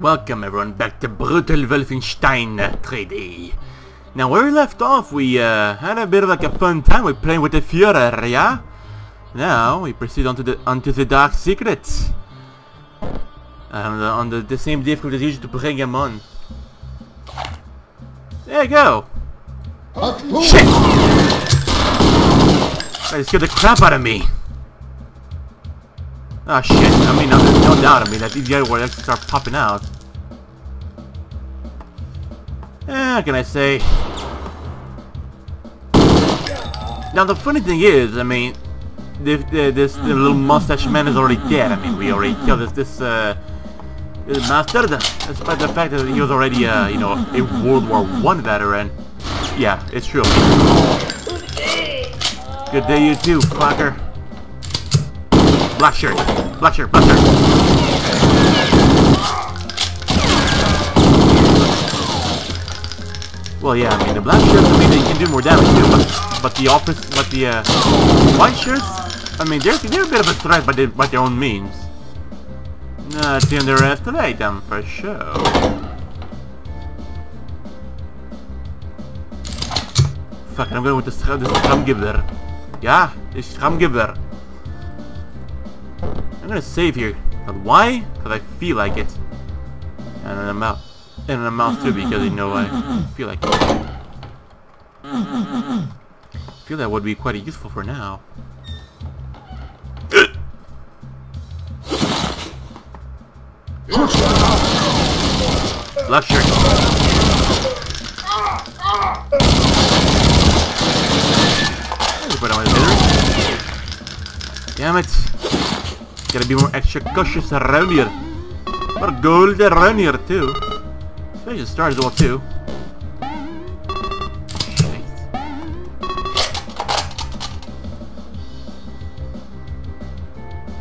Welcome everyone back to Brutal Wolfenstein 3D. Now where we left off, we had a bit of like a fun time. We're playing with the Führer, yeah? Now we proceed onto the Dark Secrets. On the same difficulty as usual to bring him on. There you go! Shit! That scared the crap out of me! Ah, shit, I mean, there's no doubt, I mean, that these guys will actually start popping out. What can I say? Now, the funny thing is, I mean, this little mustache man is already dead. I mean, we already killed this master, despite the fact that he was already, you know, a World War I veteran. Yeah, it's true. Good day, you too, fucker. Black shirt! Black shirt! Black shirt! Well, yeah, I mean, the black shirts, I mean, they can do more damage too, but the white shirts, I mean, they're a bit of a threat by their own means. Not to underestimate them, for sure. Fuck, I'm going with the Schramgibler. Yeah, the Schramgibler. I'm gonna save here, but why? Because I feel like it. And I'm out too, because you know I feel like it. I feel that would be quite useful for now. Left shirt. Put on my. Damn it. Gotta be more extra cautious around here. More gold around here too. So I just started as well too. Shit.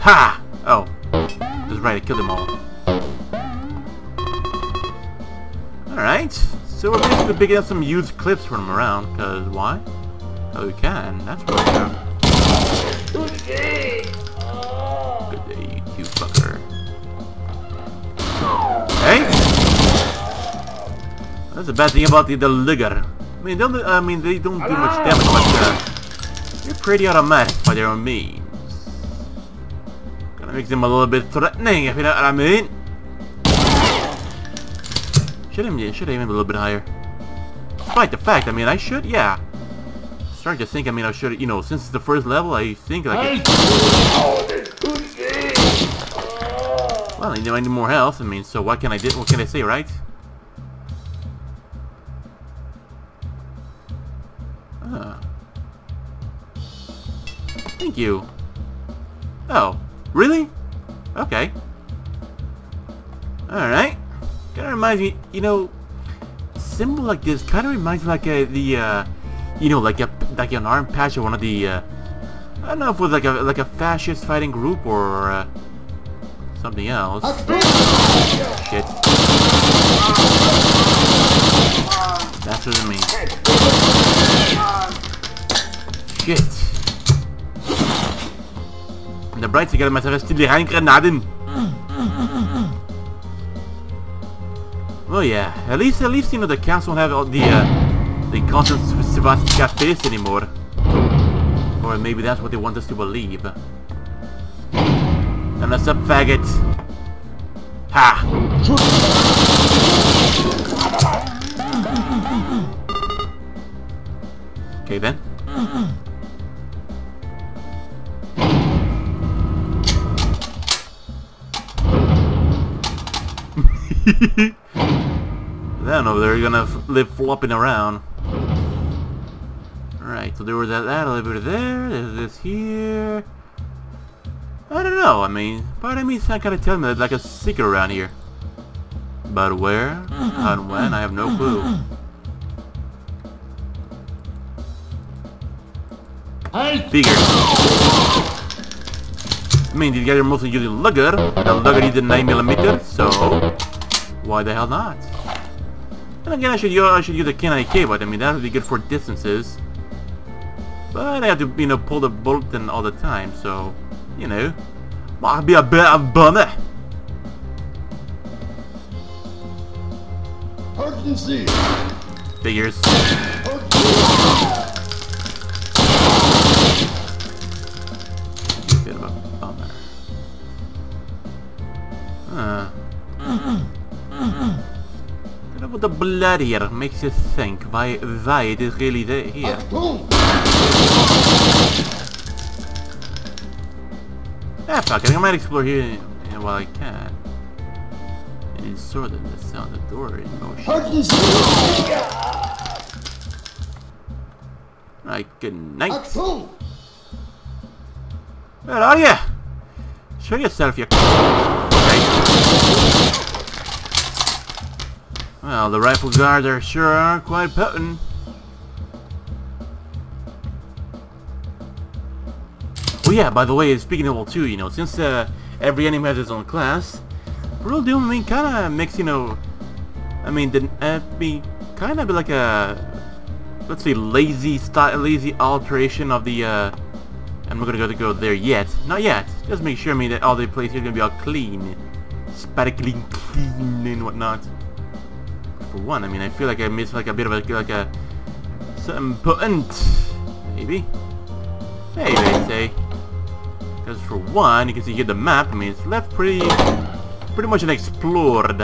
Ha! Oh. That's right, I killed them all. Alright. So we're basically picking up some used clips from around, cause why? Oh, we can, that's right. You fucker. Hey! That's the bad thing about the deligar. I mean they don't do much damage, but they're pretty automatic by their own means. Gonna make them a little bit threatening, if you know what I mean. Should I aim a little bit higher? Despite the fact, I mean I should, yeah. Starting to think, I mean I should, you know, since it's the first level, I think like well, you know, I need more health. I mean, so what can I do? What can I say, right? Ah. Thank you. Oh, really? Okay. All right. Kind of reminds me, you know, symbol like this kind of reminds me like an arm patch or one of the I don't know if it was like a fascist fighting group or. Something else. Shit. That's what it means. Shit. In der Breite gerade mal selbst die Handgranaten. Well, yeah. At least you know the council have all the constant Sebastian cafes anymore. Or maybe that's what they want us to believe. And that's a faggot. Ha! Okay then. Then over there you're gonna live flopping around. Alright, so there was that a little bit there, there's this here. I don't know, I mean, part of me is not gonna tell me there's like a secret around here. But where, how and when, I have no clue. Bigger. I mean, these guys are mostly using Lugger, but the Lugger needs a 9mm, so why the hell not? And again, I should use a K9IK, but I mean, that would be good for distances. But I have to, you know, pull the bolt in all the time, so... You know, might be a bit of a bummer. Figures. Bit of a bummer. What about the blood here makes you think why it is really there here. Ah, fuck it, I might explore here while I can. It is sort of the sound of the door in motion. Alright, good night. Where are you? Show yourself, you. Well, the rifle guards are sure quite potent. Oh yeah, by the way, speaking of level 2, you know, since every enemy has its own class, Brutal Doom, I mean, kind of makes, you know, I mean, kind of like a, let's say, lazy alteration of the, I'm not gonna go there yet, not yet, just make sure, I mean, that all the places are gonna be all clean, sparkly clean and whatnot. For one, I mean, I feel like I missed like a bit of a, like a, something potent, maybe, maybe I'd say. Because for one, you can see here the map, I mean, it's left pretty much unexplored.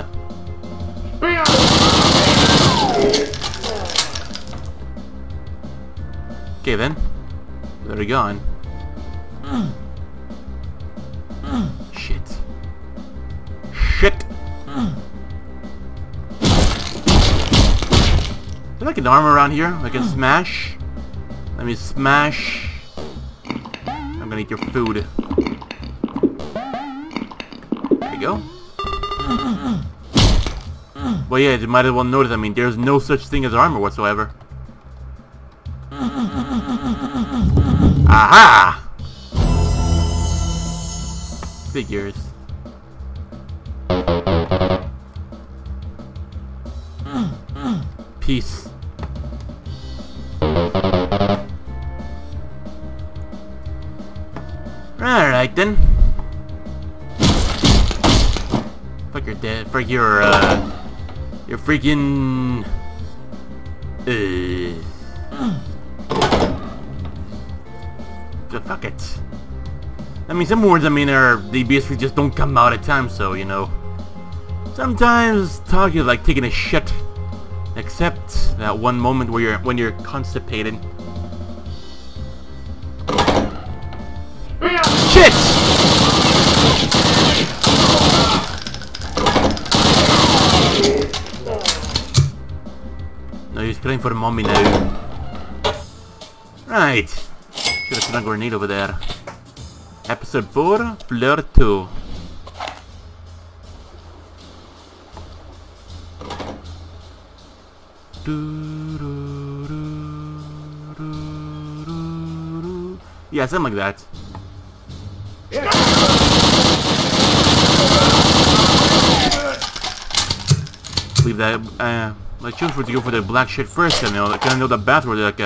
Okay then, where are we going? Shit. Is there like an arm around here I can smash? Let me smash. I'm gonna eat your food. There you go. Well, yeah, you might as well notice, I mean, there's no such thing as armor whatsoever. Aha! Figures. Peace. Alright then. Fuck your dead. Fuck your freaking. Fuck it. I mean, some words, I mean, are, they basically just don't come out at times, so, you know. Sometimes talking is like taking a shit. Except that one moment where you're, when you're constipated. Shit! No, he's playing for the mommy now. Right. Should have thrown a grenade over there. Episode 4, Fleur 2. Yeah, something like that. Leave that. I choose to go for the black shit first, and I kind of know the bathroom like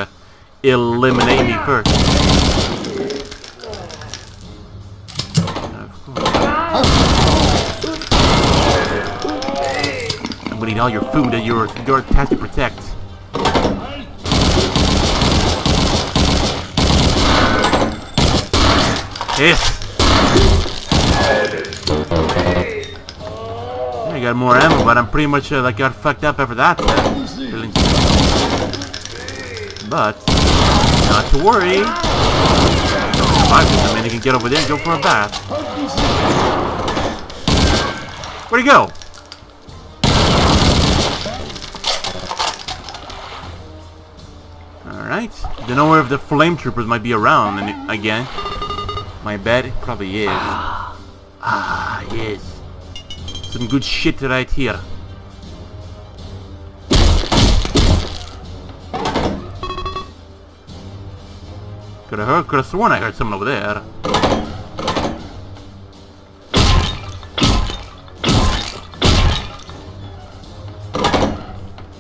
eliminate me first. Of course. I'm gonna eat all your food that you're tasked to protect. Yes. Yeah, I got more ammo, but I'm pretty much like got fucked up after that. But not to worry. I mean, you can get over there and go for a bath. Where'd he go? All right. Don't know if the flame troopers might be around and again. My bed probably is. Ah, yes. Some good shit right here. Could have sworn I heard someone over there.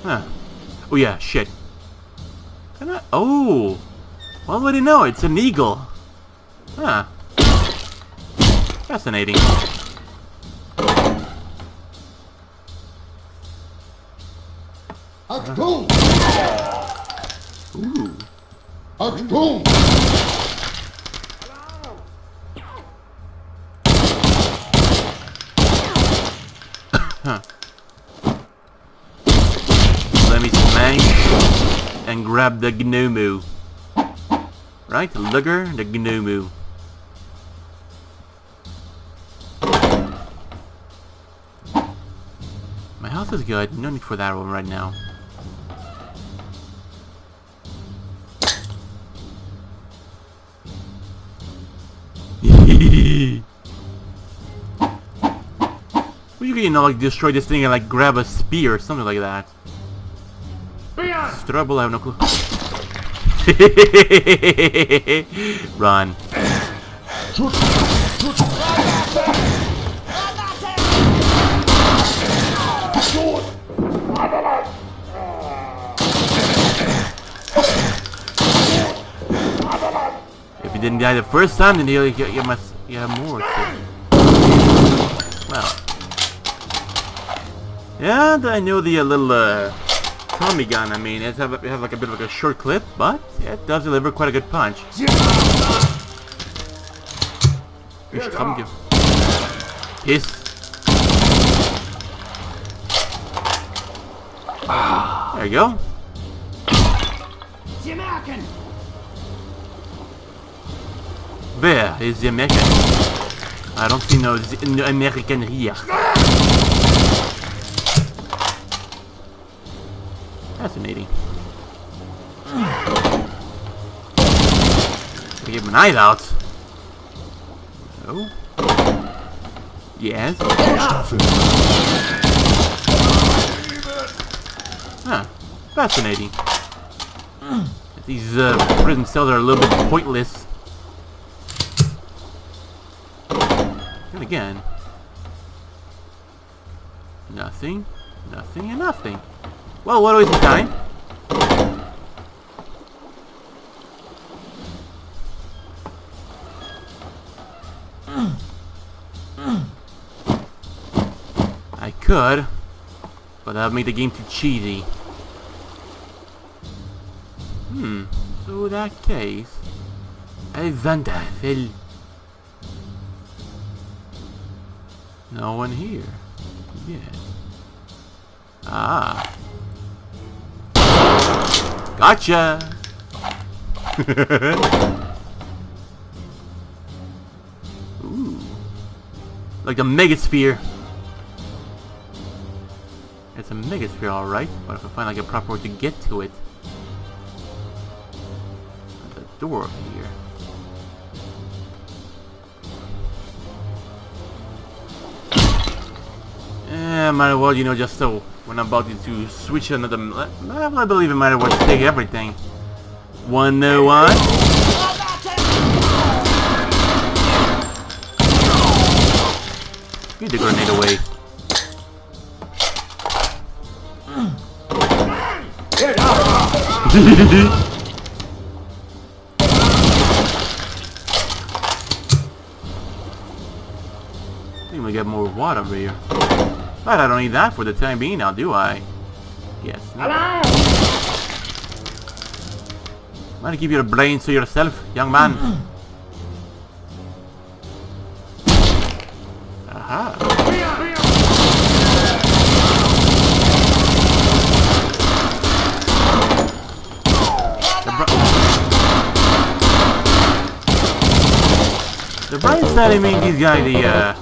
Huh. Oh yeah, shit. Can I? Oh. Well, what do you know? It's an eagle. Huh. Fascinating. Achtung! Achtung! Huh. Let me smash and grab the gnomu. Right, Lugger, the gnomu. My health is good, no need for that one right now. You know, like destroy this thing and like grab a spear or something like that. It's trouble, I have no clue. Run. If you didn't die the first time, then you must have more. Well. Yeah, I know the little Tommy gun. I mean, it has like a bit of like a short clip, but it does deliver quite a good punch. We should come give piss. There you go. Where is the American? I don't see no American here. Fascinating. We give him an eye out. No. Yes. Huh. Fascinating. These prison cells are a little bit pointless. And again. Nothing. Nothing and nothing. Well, what a waste of time. I could, but that would make the game too cheesy. So in that case, I wonder if no one here. Yes. Ah. Gotcha! Ooh. Like a megasphere. It's a megasphere, alright. But if I find like a proper way to get to it. There's a door over here. Might as well, you know, just so when I'm about to switch another I believe it might as well take everything. 101. Get the grenade away. I think we got more water over here. But I don't need that for the time being now, do I? Yes. I'm gonna keep your brains to yourself, young man. Aha. The brain study made this guy the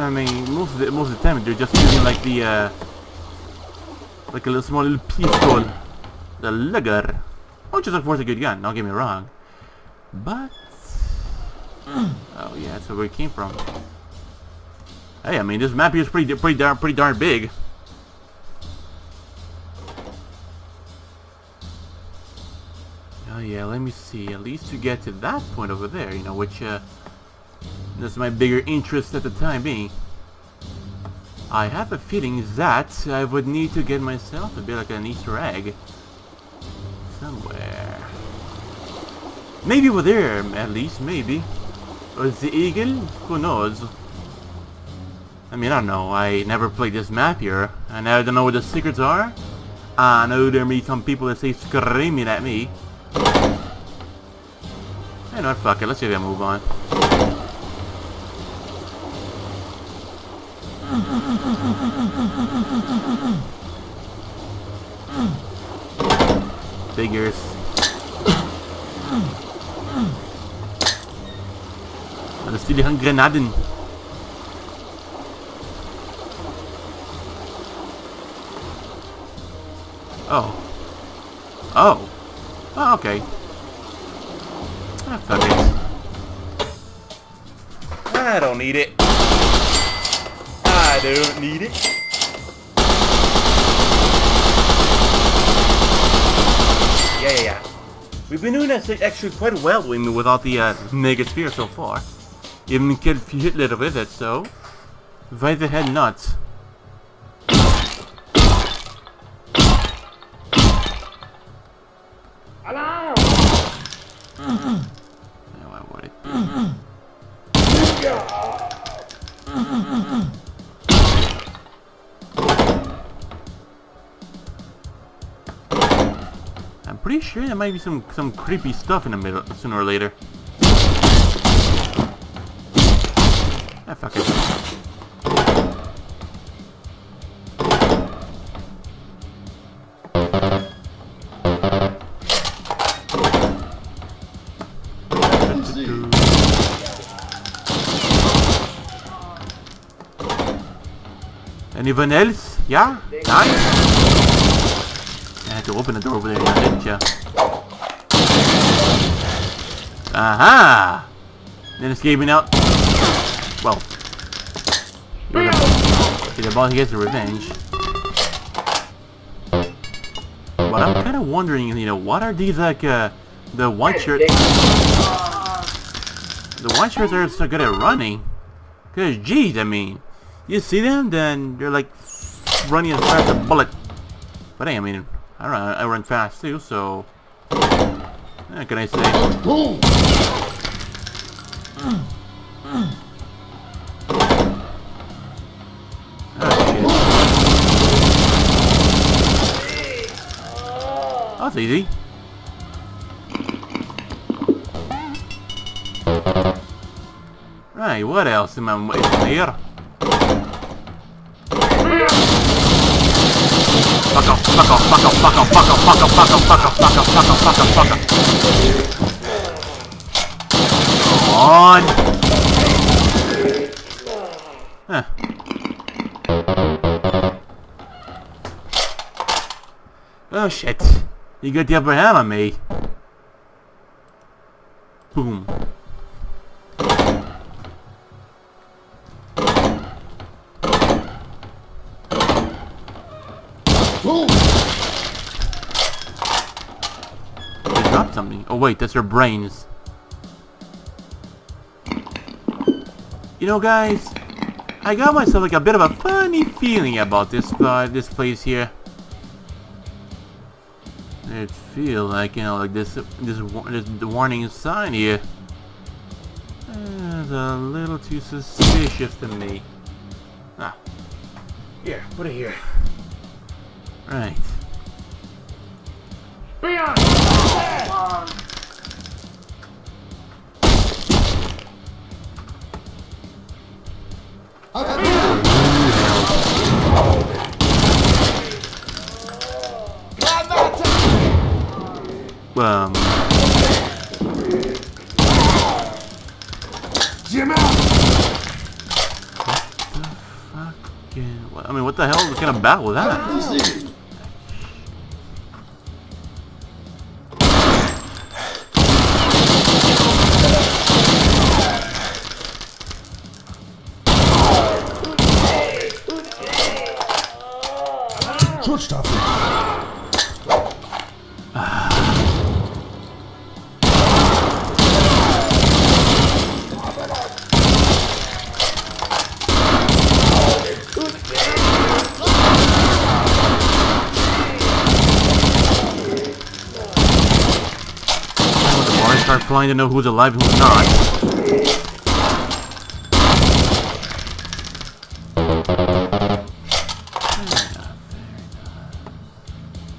I mean, most of the time they're just using like the like a little small little pistol, the Lugger, which is of course a good gun. Don't get me wrong, but oh yeah, that's where it came from. Hey, I mean this map here is pretty darn big. Oh yeah, let me see. At least to get to that point over there, you know, which. That's my bigger interest at the time being. I have a feeling that I would need to get myself a bit like an Easter egg. Somewhere. Maybe over there, at least, maybe. Or the eagle? Who knows? I mean, I don't know, I never played this map here, and I don't know what the secrets are. I know there may be some people that stay screaming at me. You know, fuck it, let's see if I move on. Figures. Das die haben Granaten. Oh. Oh. Oh, okay. Fuck it. I don't need it. I don't need it. Yeah. We've been doing that actually quite well without the megasphere so far. Even killed Hitler with it, so... Why the hell not? Hello! No, I want it. I'm pretty sure there might be some creepy stuff in the middle sooner or later. Ah, fuck it. Anyone else? Yeah? Nice! I had to open the door over there, didn't ya? Aha! Then escaping out. Well, the boss gets the revenge. But I'm kind of wondering, you know, what are these like the white shirts? The white shirts are so good at running, cause geez, I mean, you see them, then they're like running as fast as a bullet. But hey, I mean, I run fast too, so what can I say? That's easy. Right, what else am I waiting here? Fuck off, fuck off, fuck off, fuck off, fuck off, fuck off, fuck off, fuck off, fuck off, fuck off, fuck off, fuck off. Come on. Huh. Oh shit. You got the upper hand on me. Boom. Boom. They dropped something. Oh wait, that's her brains. You know, guys, I got myself like a bit of a funny feeling about this place here. It feels like, you know, like this warning sign here. It's a little too suspicious to me. Ah, here, put it here. Right. Be on. What the hell? What kind of battle was that? Trying to know who's alive and who's not.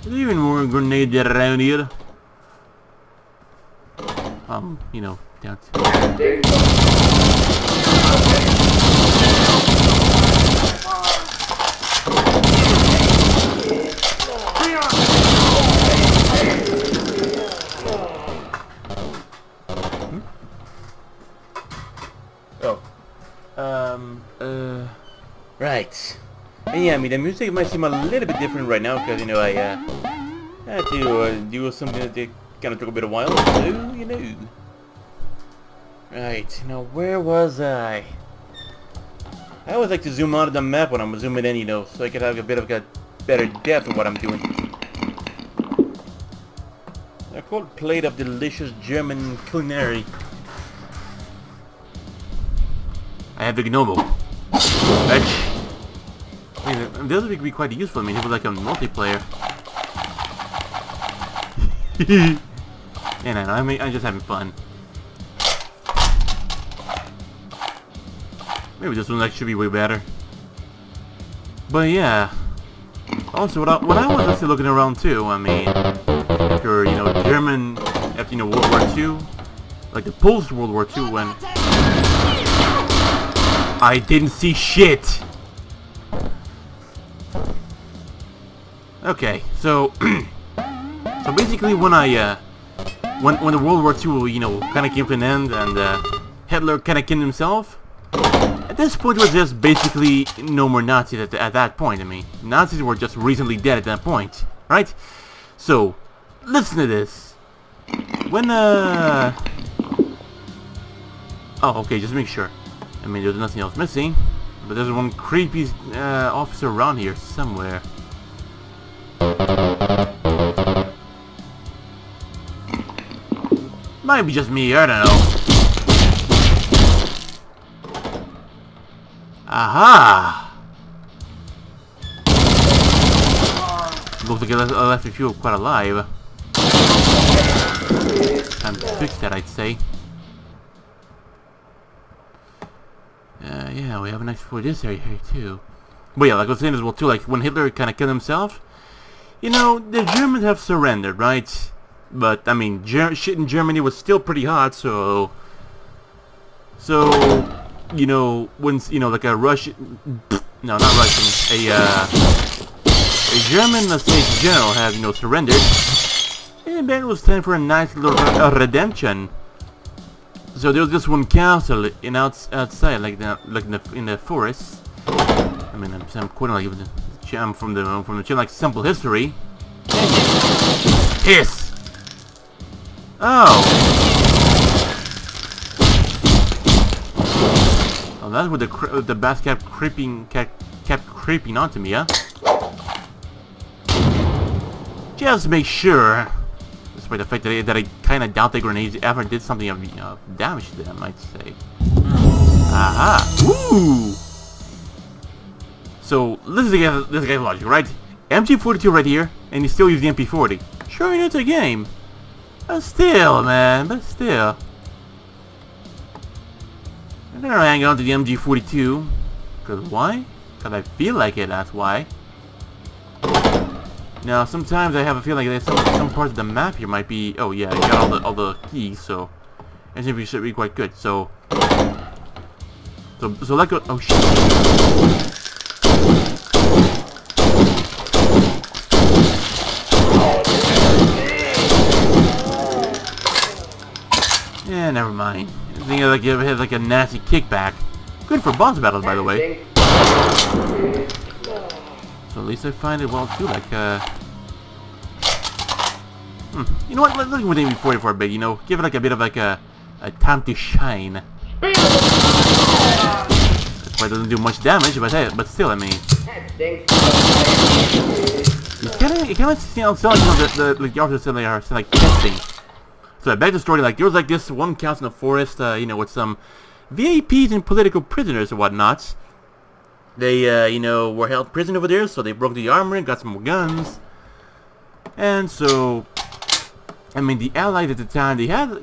There's even more grenades around here. You know, that's... Right. And yeah, I mean, the music might seem a little bit different right now because, you know, I had to do something that kind of took a bit of a while, so, you know. Right, now where was I? I always like to zoom out of the map when I'm zooming in, you know, so I can have a bit of a better depth of what I'm doing. They're called plate of delicious German culinary. I have ignoble. Bitch. I mean, this would be quite useful. I mean, it was like a multiplayer. And I mean, I'm just having fun. Maybe this one like should be way better. But yeah. Also, when I was actually looking around too, I mean, after you know German, after you know World War II, like the post World War II, when I didn't see shit. Okay, so so basically when the World War II, you know, kind of came to an end and Hitler kind of killed himself, at this point it was just basically no more Nazis at that point. I mean, Nazis were just recently dead at that point, right? So listen to this. When oh, okay, just make sure. I mean, there's nothing else missing, but there's one creepy officer around here somewhere. Might be just me, I don't know. Aha! Looks like I left a few quite alive. Time to fix that, I'd say. Yeah, we haven't explored this area here too. But yeah, like I was saying as well too, like when Hitler kinda killed himself, you know, the Germans have surrendered, right? But, I mean, shit in Germany was still pretty hot, so... So, you know, when, you know, like a Russian... No, not Russian. A German, let's say, general had, you know, surrendered. And then it was time for a nice little redemption. So there was this one castle in outside, like in the forest. I mean, I'm quoting like... I'm from the channel, like Simple History. Piss! Oh! Oh, that's what the bass kept creeping, kept creeping onto me, huh? Just make sure, despite the fact that I kind of doubt the grenades ever did something of damage to them, I'd say. Aha! Woo! So, this guy's logic, right? MG42 right here, and you still use the MP40. Sure, you know, it's a game. But still, man, but still. I'm gonna hang on to the MG42. Because why? Because I feel like it, that's why. Now, sometimes I have a feeling that some parts of the map here might be... Oh, yeah, I got all the keys, so... And it should be quite good, so... So let go... Oh, shit. Never mind. I think like it has like a nasty kickback. Good for boss battles, by the way. So at least I find it well too. Like, you know what? Let's look with MP40 for a bit. You know, give it like a bit of like a time to shine. That's why it doesn't do much damage, but hey, but still, I mean, it kind of sounds like, you know, the officers are like testing. So back to the story, like, there was like this one castle in the forest, you know, with some VIPs and political prisoners and whatnot. They, you know, were held prisoner over there, so they broke the armory and got some more guns. And so, I mean, the allies at the time, they had...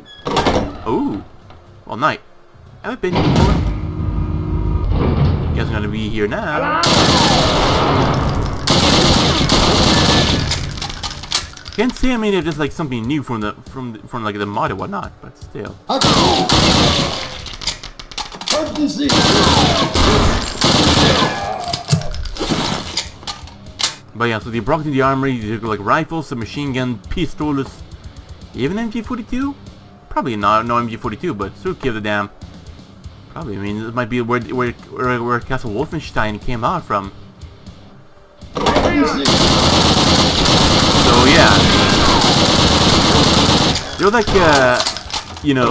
Oh, all night. Have I been here before? Guess I'm gonna be here now. Can't see. I mean, it's just like something new from the like the mod or whatnot, but still. But yeah, so they broke into the armory. They took like rifles, a machine gun, pistols, even MG42. Probably not, no MG42, but still give the damn. Probably. I mean, this might be where Castle Wolfenstein came out from. So yeah, they're like, you know,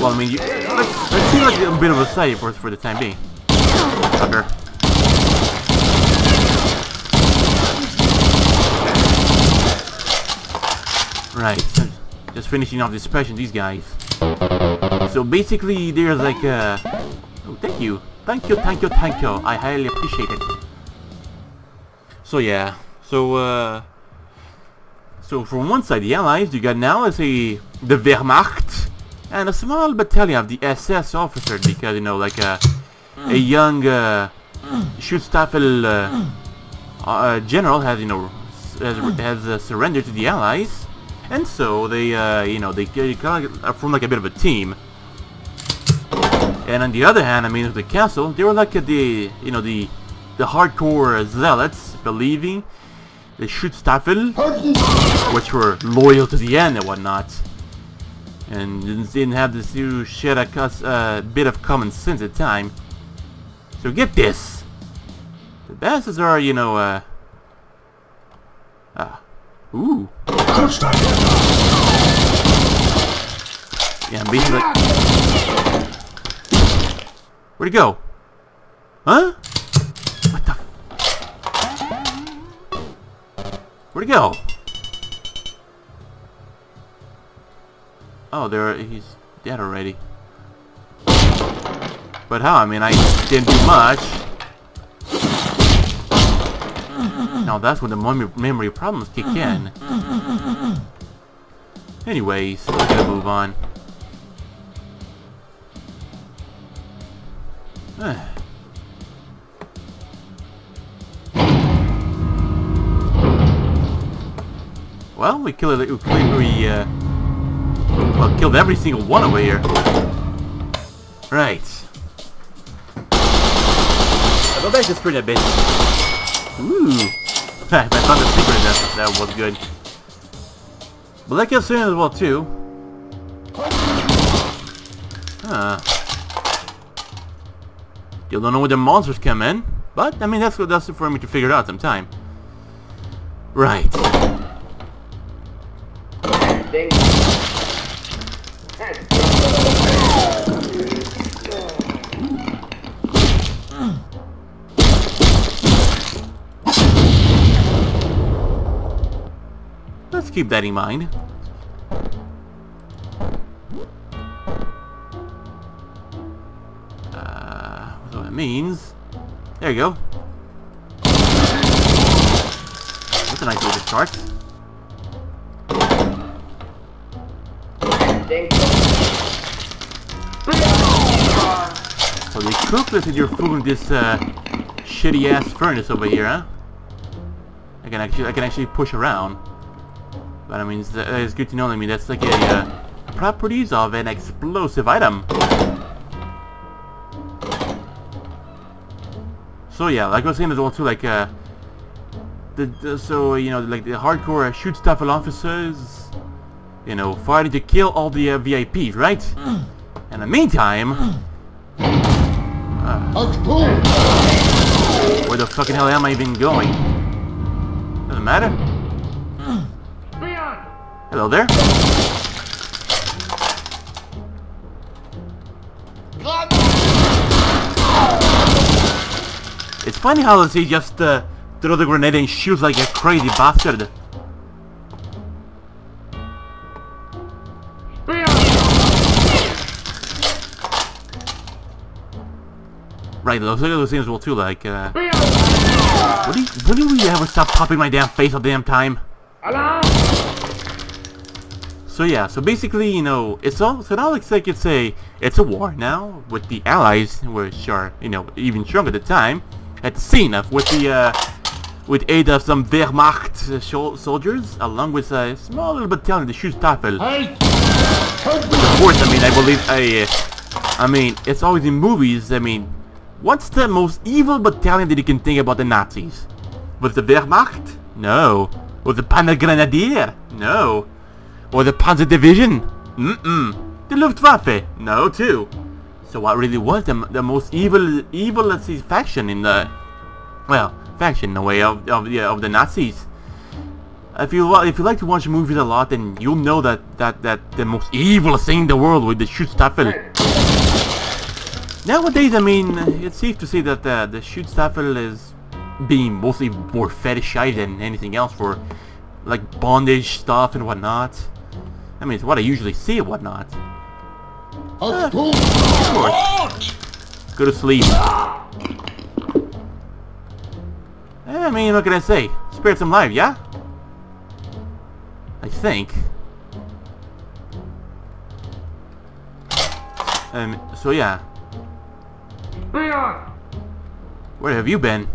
well, I mean, let's see like a bit of a side for the time being. Sucker. Right, just finishing off this passion, these guys. So basically, there's like, oh, thank you. I highly appreciate it. So yeah. So from one side the Allies, you got now, let's say, the Wehrmacht and a small battalion of the SS officers, because, you know, like a young Schutzstaffel general has, you know, has surrendered to the Allies, and so they, you know, they kind of formed like a bit of a team. And on the other hand, I mean, with the castle, they were like the, you know, the hardcore zealots believing the Schutzstaffel, which were loyal to the end and whatnot, and didn't have this new shit a bit of common sense at time. So get this, the bastards are, you know, ooh, yeah, basically like, where'd he go? Huh? What the? Where'd he go? Oh, he's dead already. But how? I mean, I didn't do much. Now that's when the memory problems kick in. Anyways, we're gonna move on. Well, we killed killed every single one over here. Right. I go back to sprint a bit. Ooh. I found the secret. That was good. But that killed soon as well too. Huh. You don't know where the monsters come in, but I mean that's for me to figure it out sometime. Right. Let's keep that in mind. That's what it means. There you go. That's a nice way to start. So they cook and you're fooling this shitty ass furnace over here, huh? I can actually push around. But I mean, it's good to know. I mean, that's like a properties of an explosive item. So yeah, like I was saying as well too, like so you know, like the hardcore Schutzstaffel officers, you know, fighting to kill all the VIPs, right? In the meantime, where the fucking hell am I even going? Doesn't matter. Hello there. It's funny how he just throw the grenade and shoots like a crazy bastard. Right, those are those things as well too, like, what do you ever stop popping my damn face all damn time? So yeah, so basically, you know, it's all, so now it's like it's a war now, with the Allies, which are, you know, even stronger at the time, at the scene of, with the, with aid of some Wehrmacht soldiers, along with a small little battalion, the Schutzstaffel. Of course, I mean, I believe I mean, it's always in movies, I mean, what's the most evil battalion that you can think about the Nazis? Was the Wehrmacht? No. Was the Panzergrenadier? No. Or the Panzer Division? The Luftwaffe? No, too. So what really was the most evil, let's see, faction in the, well, faction in a way of the Nazis? If you like to watch movies a lot, then you'll know that the most evil thing in the world was the Schutzstaffel. Nowadays, I mean, it's safe to say that the Schutzstaffel is being mostly more fetishized than anything else for, like, bondage stuff and whatnot. I mean, it's what I usually see and whatnot. Go to sleep. I mean, what can I say? Spirits alive, yeah? I think. So yeah. Where have you been?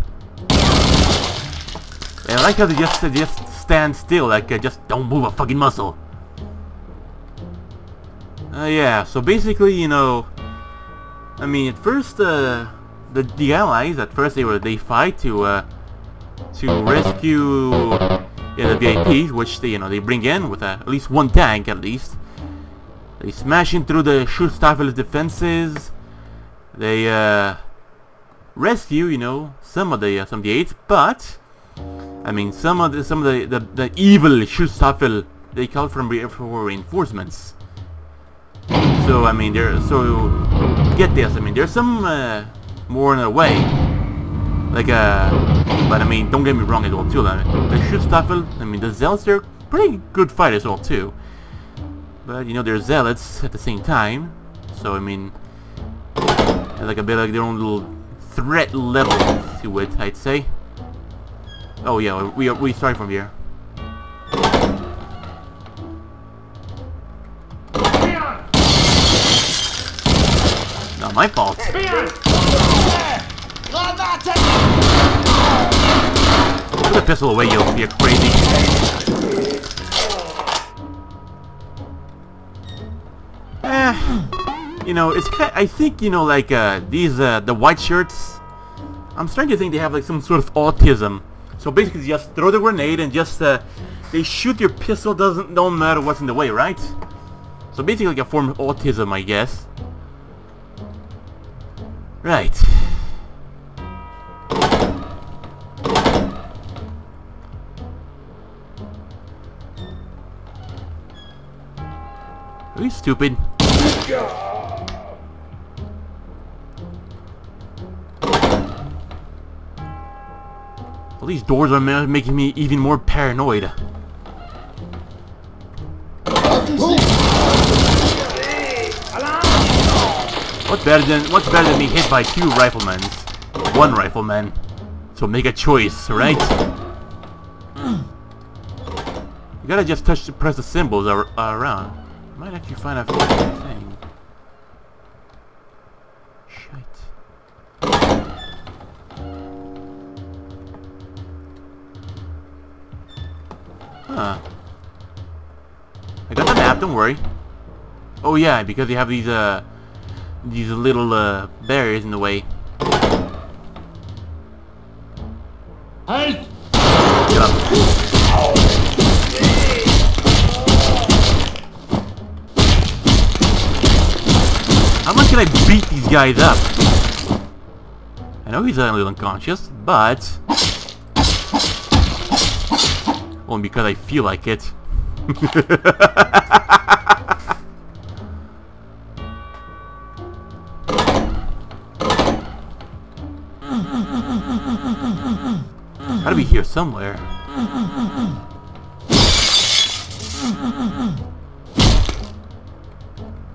And I like how they just stand still, like just don't move a fucking muscle. Yeah, so basically, you know, I mean, at first, the Allies, at first they fight to rescue the VIPs, which they, you know, they bring in with at least one tank, at least. They smash in through the Schutzstaffel's defenses. They rescue, you know, some of the aides, but I mean, some of the evil Schutzstaffel, they call for reinforcements. So I mean, get this. I mean, there's some more in the way. Like but I mean, don't get me wrong as well too. I mean, the Schutzstaffel, I mean, the Zealots, they're pretty good fighters as well too. But you know, they're Zealots at the same time. So I mean, they're like a bit like their own little threat level to it, I'd say. Oh yeah, we start from here. My fault. Put the pistol away, you're crazy. You know, it's kind of, I think, you know, like these the white shirts. I'm starting to think they have like some sort of autism. So basically, just throw the grenade and just they shoot your pistol. Don't matter what's in the way, right? So basically, like a form of autism, I guess. Right. Are you stupid? Well, these doors are making me even more paranoid. What's better than being hit by two riflemen? One rifleman. So make a choice, right? You gotta just press the symbols around. Might actually find a thing. Shit. Huh. I got the map. Don't worry. Oh yeah, because you have these little barriers in the way. Hey! Get up. How much can I beat these guys up? I know he's a little unconscious, but only because I feel like it. Gotta be here somewhere.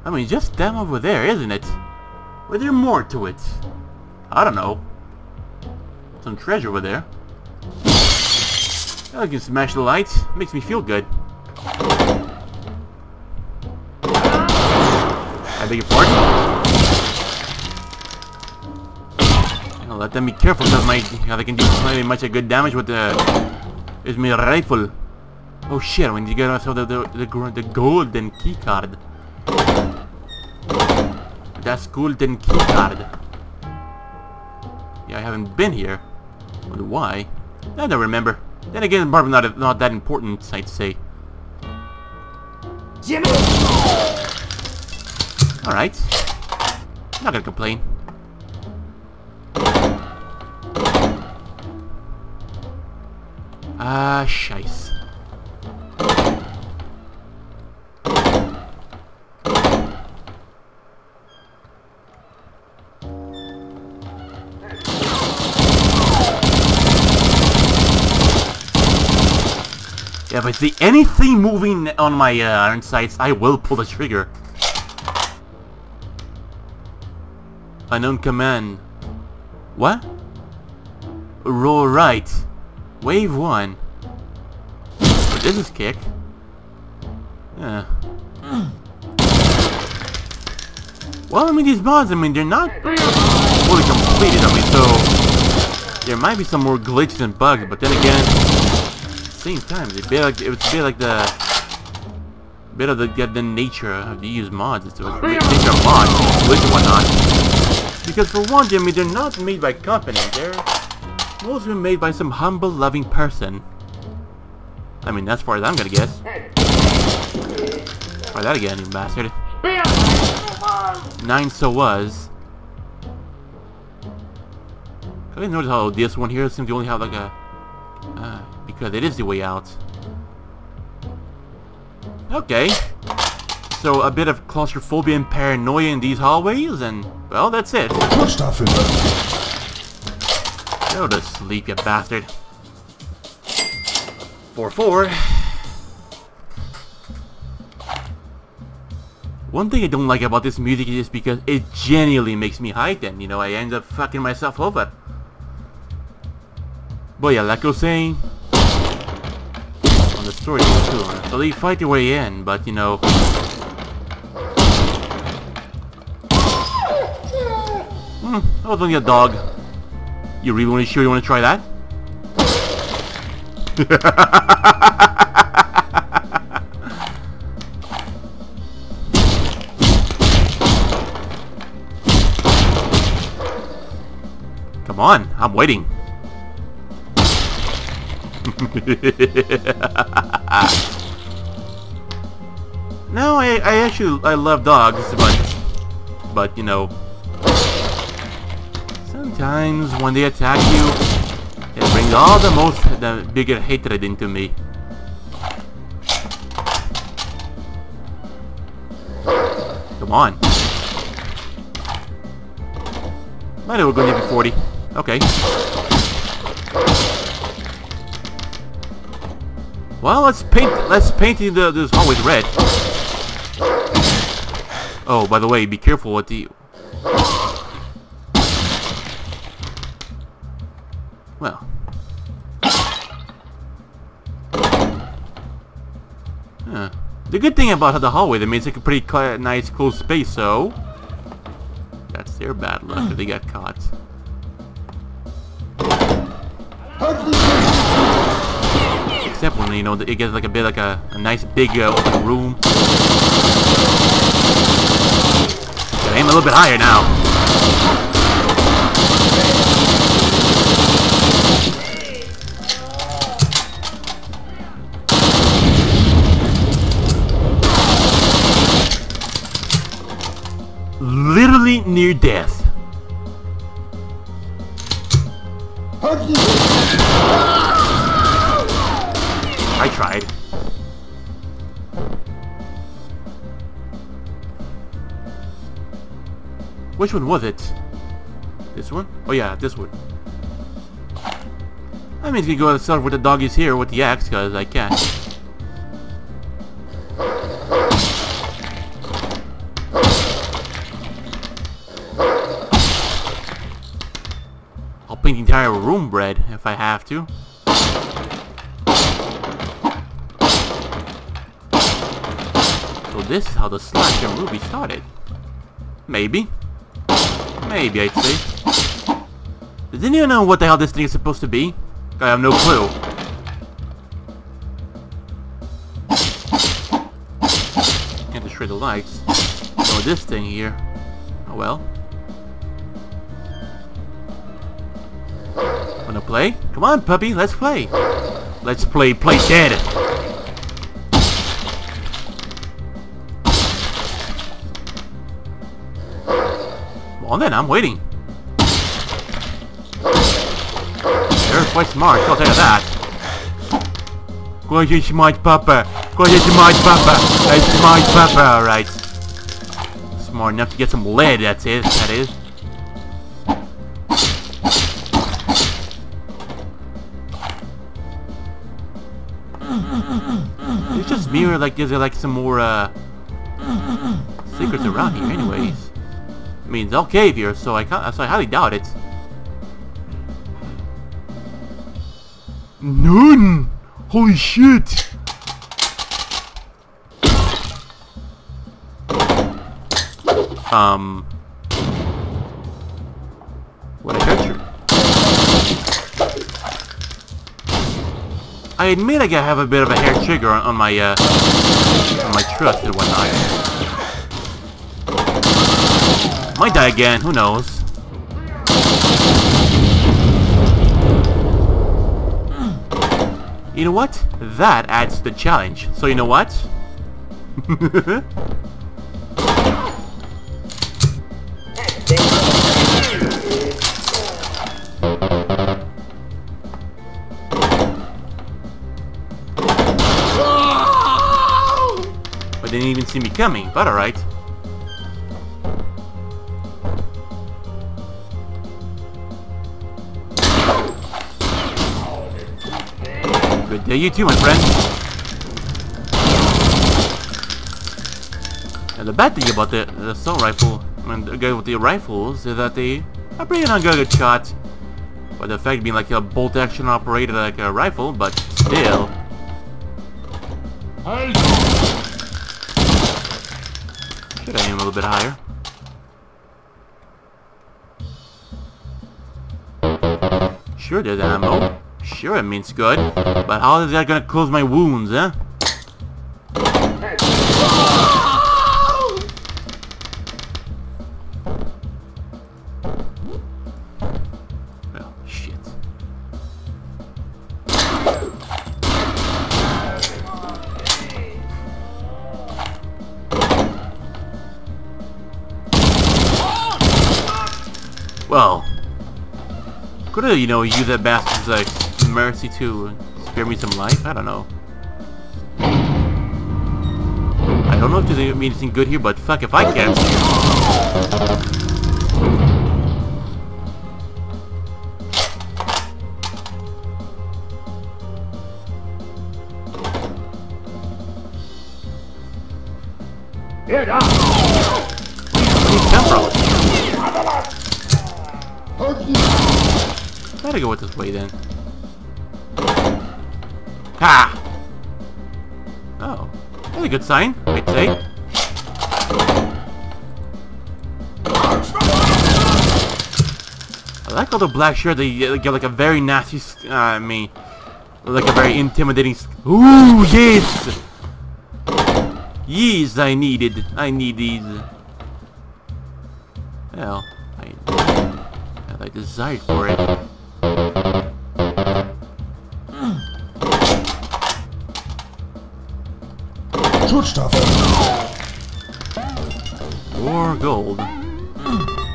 I mean, just them over there, isn't it? Or there more to it? I don't know. Some treasure over there. I can smash the lights. Makes me feel good. I beg your pardon? let them be careful, because they can do plenty much of good damage with the... It's my rifle. Oh shit, we need to get ourselves the golden key card. That's golden key card. Yeah, I haven't been here. I wonder why. I don't remember. Then again, it's probably not that important, I'd say. Alright. I'm not gonna complain. Ah, scheiße. If I see anything moving on my iron sights, I will pull the trigger. Unknown command. What? Roll right. Wave 1. Oh, this is kick. Yeah. Well, I mean, these mods, I mean, they're not fully completed, I mean, so... There might be some more glitches and bugs, but then again... Same time, it's a bit like the nature of these mods. It's a bit nature of mods, glitch and whatnot. Because for one, I mean, they're not made by company. They're mostly made by some humble, loving person. I mean, as far as I'm gonna guess. Try that again, you bastard. 9 so was. I didn't notice how this one here seems to only have like a. Because it is the way out. Okay. So a bit of claustrophobia and paranoia in these hallways, and well, that's it. Go to sleep, you bastard. 4-4. One thing I don't like about this music is because it genuinely makes me heightened. You know, I end up fucking myself over. But yeah, like I was saying. The story too. So they fight their way in, but you know. I was only a dog. You really want to sure you want to try that? Come on, I'm waiting. No, I actually love dogs, but you know, sometimes when they attack you, it brings all the bigger hatred into me. Come on. Might have gone to 40. Okay. Well, let's paint this hallways red. Oh, by the way, be careful with the... Well... Huh. The good thing about the hallway, that means it's like a pretty nice, cool space, so... That's their bad luck if they got caught. Except when, you know, it gets like a bit like a nice big open room. Gotta aim a little bit higher now. Literally near death. I tried. Which one was it? This one? Oh yeah, this one. I mean, you can go start with the doggies here with the axe, because I can't. I'll paint the entire room red if I have to. This is how the Slash and Ruby started. Maybe. Maybe, I'd say. Didn't even know what the hell this thing is supposed to be. I have no clue. Can't destroy the lights. Oh, this thing here. Oh well. Wanna play? Come on, puppy, let's play. Let's play, play dead. Come on then, I'm waiting. Quite smart, I'll tell you that. Quite smart, Papa. Quite smart, Papa. A smart, Papa. All right. Smart enough to get some lead. That's it. That is. It's just mirror like there's like some more secrets around here, anyways. I mean, it's all cave here, so I highly doubt it. Noon! Holy shit! What a picture. I admit I have a bit of a hair trigger on my trust and whatnot. Might die again, who knows? You know what? That adds to the challenge. So you know what? But they didn't even see me coming, but alright. Yeah, you too, my friend. And the bad thing about the assault rifle, I mean, the guy with the rifles, is that they are pretty not good shots. By the fact being like a bolt action operated like a rifle, but still. Should I aim a little bit higher? Sure, there's ammo. Sure, it means good, but how is that gonna close my wounds, huh? Oh, shit. Well, could've, you know, used that bastard's, like, mercy to spare me some life? I don't know. I don't know if there's anything good here, but fuck if I can. Here, down! I gotta go with this way then. Ha! Oh, that's a good sign, I'd say. I like all the black shirt, they get like a very nasty, I mean, like a very intimidating... Ooh, yes! Yes, I need these. Well, I desired for it. More gold.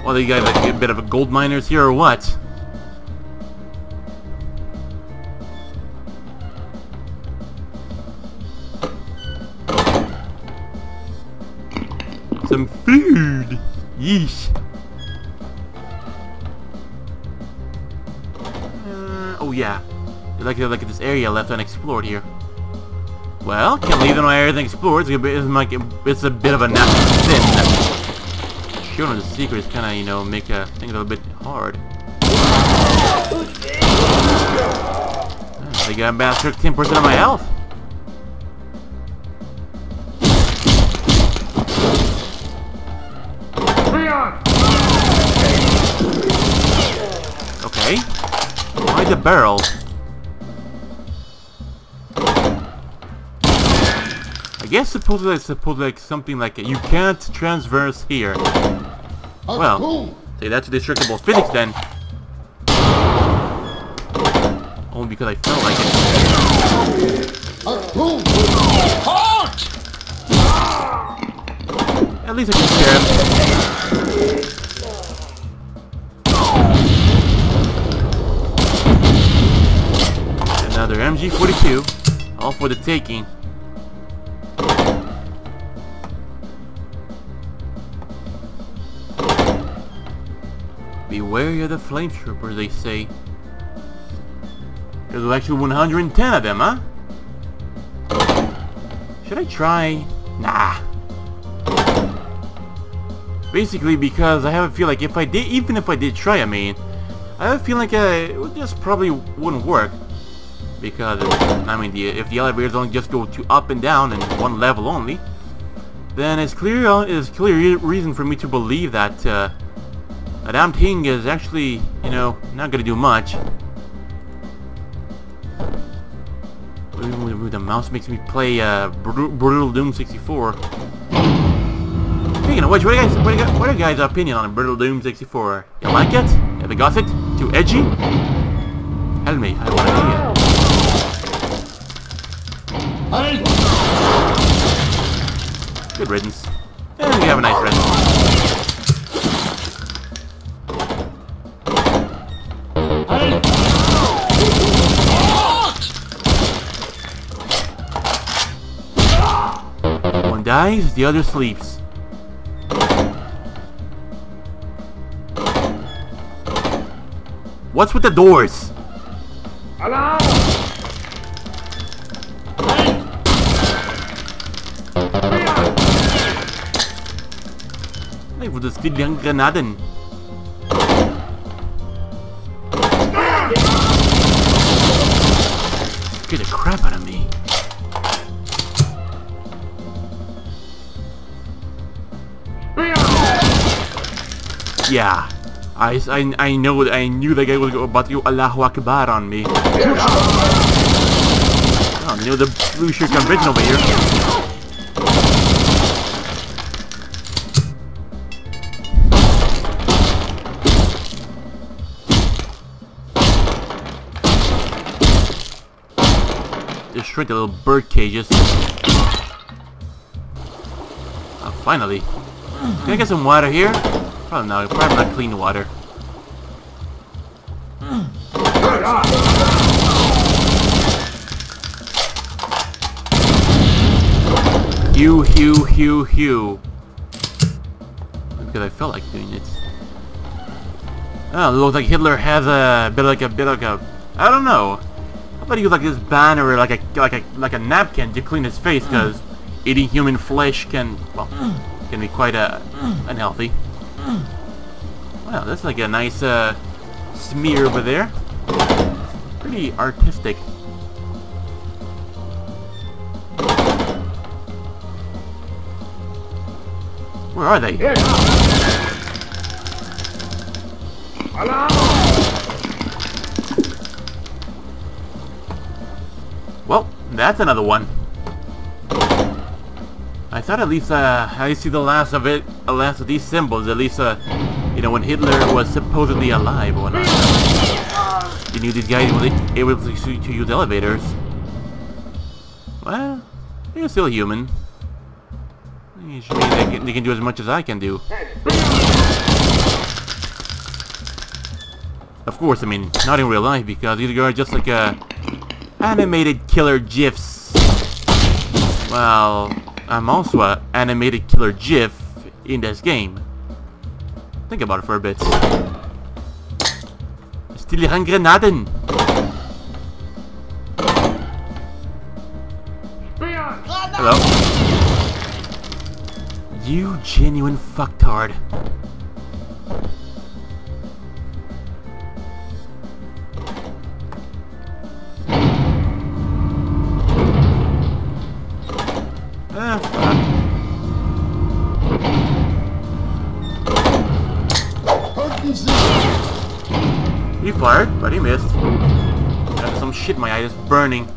Well, you guys like a bit of a gold miners here, or what? Some food. Yeesh. Oh yeah. I like this area left unexplored here. Well, can't leave them while everything explored. It's a bit of a nasty sin. Showing the secrets kind of, you know, make things a little bit hard. I got about 10% of my health. Okay, Okay. Why the barrel? I guess supposedly it's supposed like something like you can't transverse here. Well, say that's a destructible physics then. Only because I felt like it. At least I can scare him. Another MG-42, all for the taking. Beware of the flametroopers, they say. There's actually 110 of them, huh? Should I try? Nah. Basically because I have a feel like if I did, even if I did try, I mean, I have a feeling like it just probably wouldn't work. Because, I mean, if the elevators only just go to up and down and one level only, then it's clear reason for me to believe that a damn thing is actually, you know, not gonna do much. The mouse makes me play Brutal Doom 64. Speaking of which, what are you guys' opinion on Brutal Doom 64? You like it? You ever got it? Too edgy? Tell me, I want to hear it. Good riddance. And we have a nice rest. One dies, the other sleeps. What's with the doors? Wo das die langen Granaten. Get the crap out of me. Yeah, I know that I knew that guy was about to go Allahu Akbar on me. Oh, you know the blue shirt convention over here. Shrink the little bird cages. Oh, finally. Can I get some water here? Probably not clean water. Hew. Because I felt like doing it. Oh, it looks like Hitler has a bit like a I don't know. I thought he was like this banner or like a napkin to clean his face, because eating human flesh can be quite unhealthy. Wow, that's like a nice smear over there. Pretty artistic. Where are they? Hello? Well, that's another one. I thought at least I see the last of it, the last of these symbols. At least, you know, when Hitler was supposedly alive or not. You knew these guys were able to use elevators. Well, they're still human. Which means they can do as much as I can do. Of course, I mean, not in real life, because these guys are just like a... animated killer gifs. Well, I'm also an animated killer gif in this game. Think about it for a bit. Still Granaten. Hello. You genuine fucktard. He fired, but he missed. That's some shit, my eye is burning.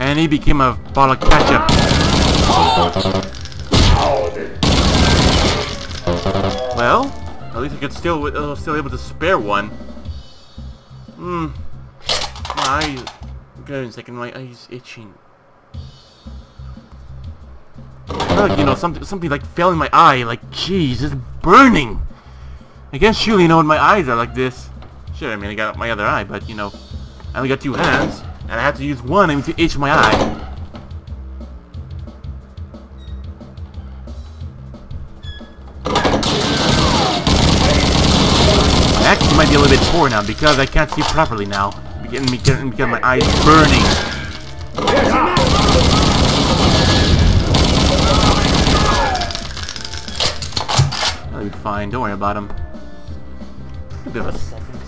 And he became a bottle of ketchup. Well, at least I could still able to spare one. Hmm. My eye. Wait a second, my eye's itching. Look, you know, something like fell in my eye, like, jeez, it's burning! I guess surely, you know, when my eyes are like this. Sure, I mean, I got my other eye, but, you know, I only got two hands, and I had to use one to itch my eye. My action might be a little bit poor now, because I can't see properly now. Getting my eyes burning. That'll be fine, don't worry about him. A bit of a second.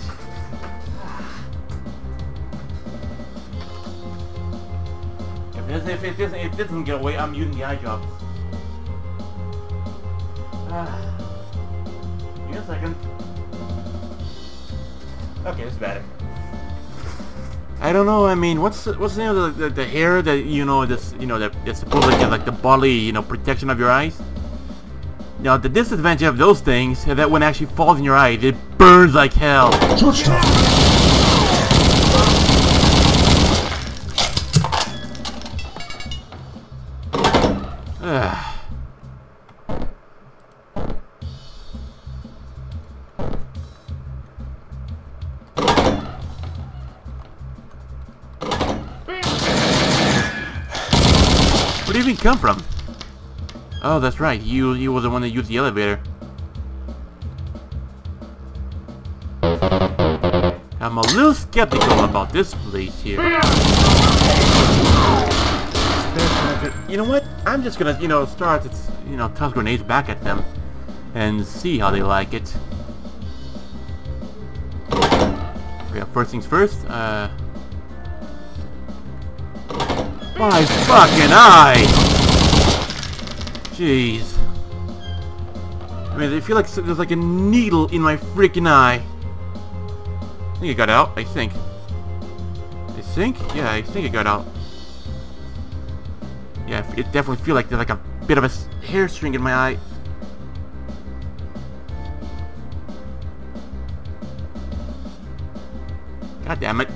If it doesn't get away, I'm using the eye drops. Give me a second. Okay, this is better. I don't know. I mean, what's the name of the hair that that's supposed to get like the bodily protection of your eyes? Now the disadvantage of those things is that when it actually falls in your eye, it burns like hell. Touchdown. Come from? Oh, that's right. You were the one that used the elevator. I'm a little skeptical about this place here. You know what? I'm just gonna start to toss grenades back at them and see how they like it. Yeah, first things first. My fucking eye! Jeez. I mean, I feel like there's like a needle in my freaking eye. I think it got out, I think. I think? Yeah, I think it got out. Yeah, it definitely feels like there's like a bit of a hair string in my eye. God damn it.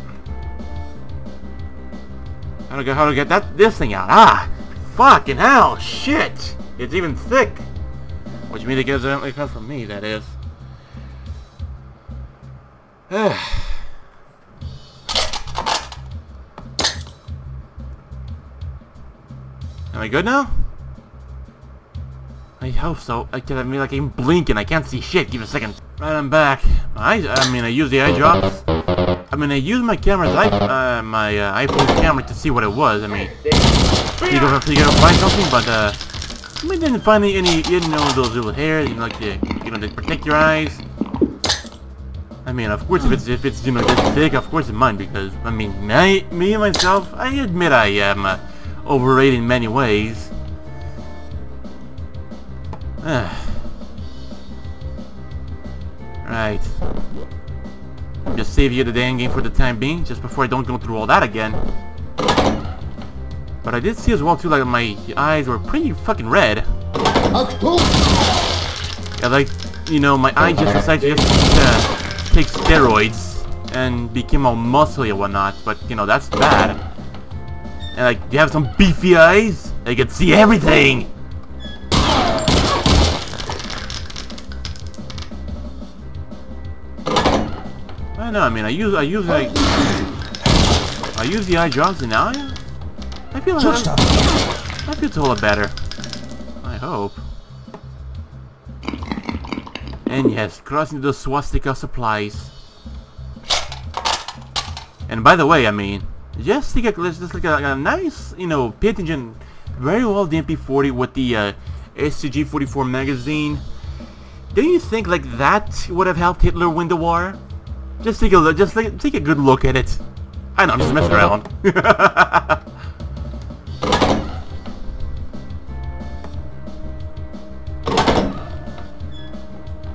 I don't know how to get this thing out. Ah! Fucking hell! Shit! It's even thick! Which means it goes only comes from me, that is. Am I good now? I hope so. I mean, I'm blinking. I can't see shit. Give it a second. Right, I'm back. I use the eye drops. I used my camera's iPhone camera to see what it was. I mean, you gotta find something, but I didn't find any those little hairs, like they protect your eyes. I mean, of course, if it's this thick, of course it might, because I mean, me myself, I admit I am overrated in many ways. Right. Just save you the damn game for the time being, just before I don't go through all that again. But I did see as well too, like my eyes were pretty fucking red. Yeah, like my eye just decided to take steroids and became all muscly and whatnot. But that's bad. And like, you have some beefy eyes, they can see everything. I know. I mean, I use the eye drops, and now I feel like I feel a little better. I hope. And yes, crossing the swastika supplies. And by the way, I mean, just like a nice, Piatingen, very well the MP40 with the SCG-44 magazine. Don't you think like that would have helped Hitler win the war? Just take a good look at it. I know, I'm just messing around.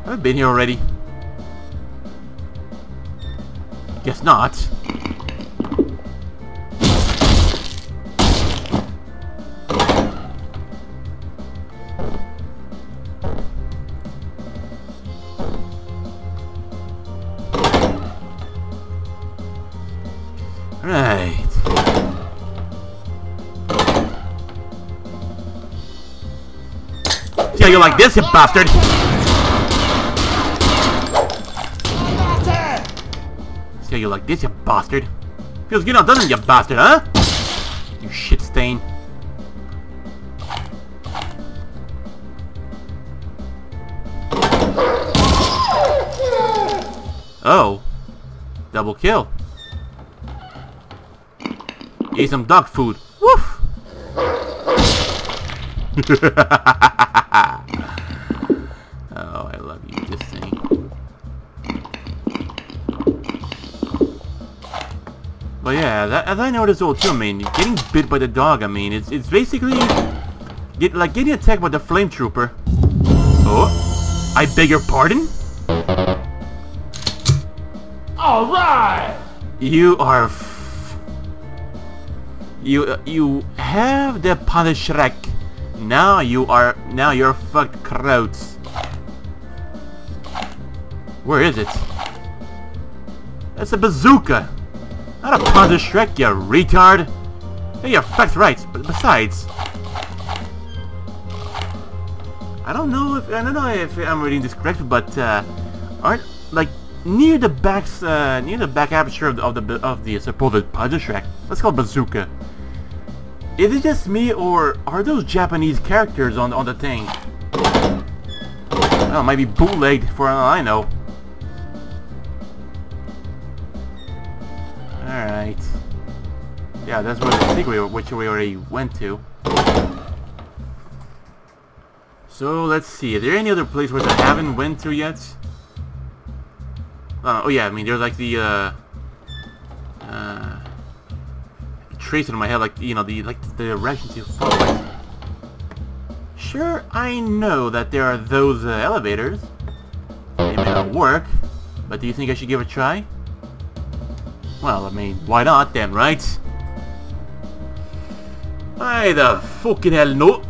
I've been here already. Guess not. You like this, you bastard! So you like this, you bastard! Feels good now, doesn't it, you bastard, huh? You shit stain! Oh, double kill! Eat some dog food. Woof! Oh, I love you, this thing. But yeah, as I noticed all too, I mean, getting bit by the dog, I mean, it's basically like getting attacked by the flame trooper. Oh, I beg your pardon? Alright! You are you have the punish rack. Now you're fucked, Krauts. Where is it? That's a bazooka! Not a Panzer Shrek, you retard! Hey, you're fucked right, but besides... I don't know if I'm reading this correctly, but aren't like near the back aperture of the supposed Panzer Shrek. Let's call it bazooka. Is it just me, or are those Japanese characters on the thing? Well, it might be bootlegged for all I know. Alright. Yeah, that's where the secret which we already went to. So, let's see. Is there any other place where I haven't went to yet? Oh yeah, I mean, there's like the... tracing in my head, like, you know, the directions you follow. Sure, I know that there are those elevators. They may not work, but do you think I should give it a try? Well, I mean, why not then, right? Why the fucking hell no?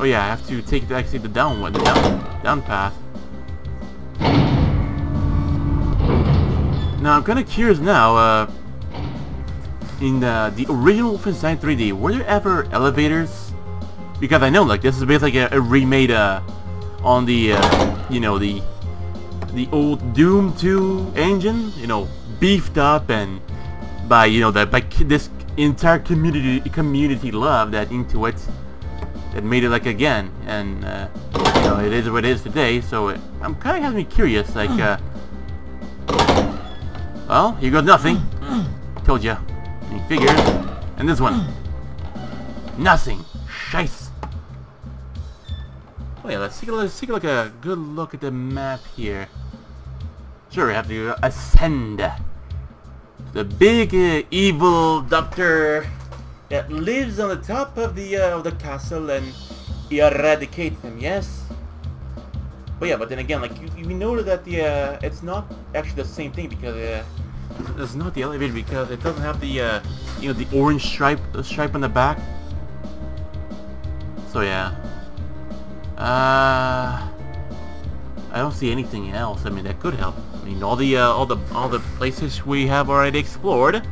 Oh yeah, I have to take the exit, the down path. Now, I'm kinda curious now, in the original Wolfenstein 3D, were there ever elevators? Because I know, like, this is basically a remade, on the, you know, the old Doom 2 engine, you know, beefed up and by, you know, by this entire community love that into it, that made it, like, again, and, you know, it is what it is today, so it, I'm kinda has me curious, like, well, here goes nothing. Told ya. Any figures. And this one. Nothing. Scheiße. Oh yeah, let's take a look at a good look at the map here. Sure, we have to ascend. The big evil doctor that lives on the top of the castle and eradicates them. Yes. But yeah, but then again, like, we noted that the, it's not actually the same thing because, it's not the elevator because it doesn't have the, you know, the orange stripe on the back. So yeah. I don't see anything else, I mean, that could help. I mean, all the places we have already explored.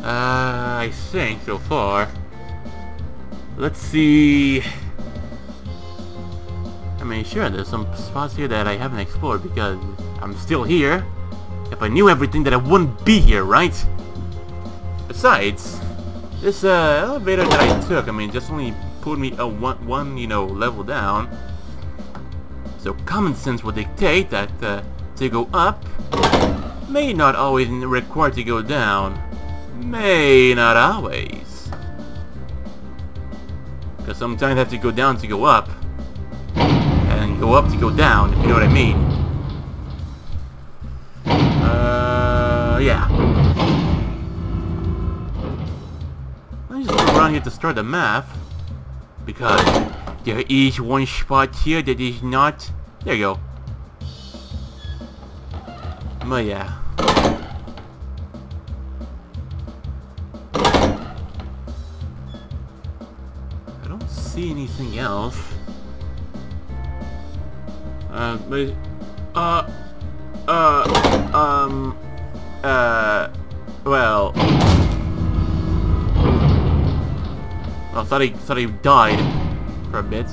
I think, so far. Let's see... I mean, sure, there's some spots here that I haven't explored because I'm still here. If I knew everything, then I wouldn't be here, right? Besides, this elevator that I took, I mean, just only put me a one you know, level down. So common sense would dictate that to go up may not always require to go down. May not always. Because sometimes I have to go down to go up. And go up to go down, if you know what I mean. Yeah. Let me just go around here to start the map. because there is one spot here that is not... There you go. But yeah. I don't see anything else. Well... I thought he died for a bit.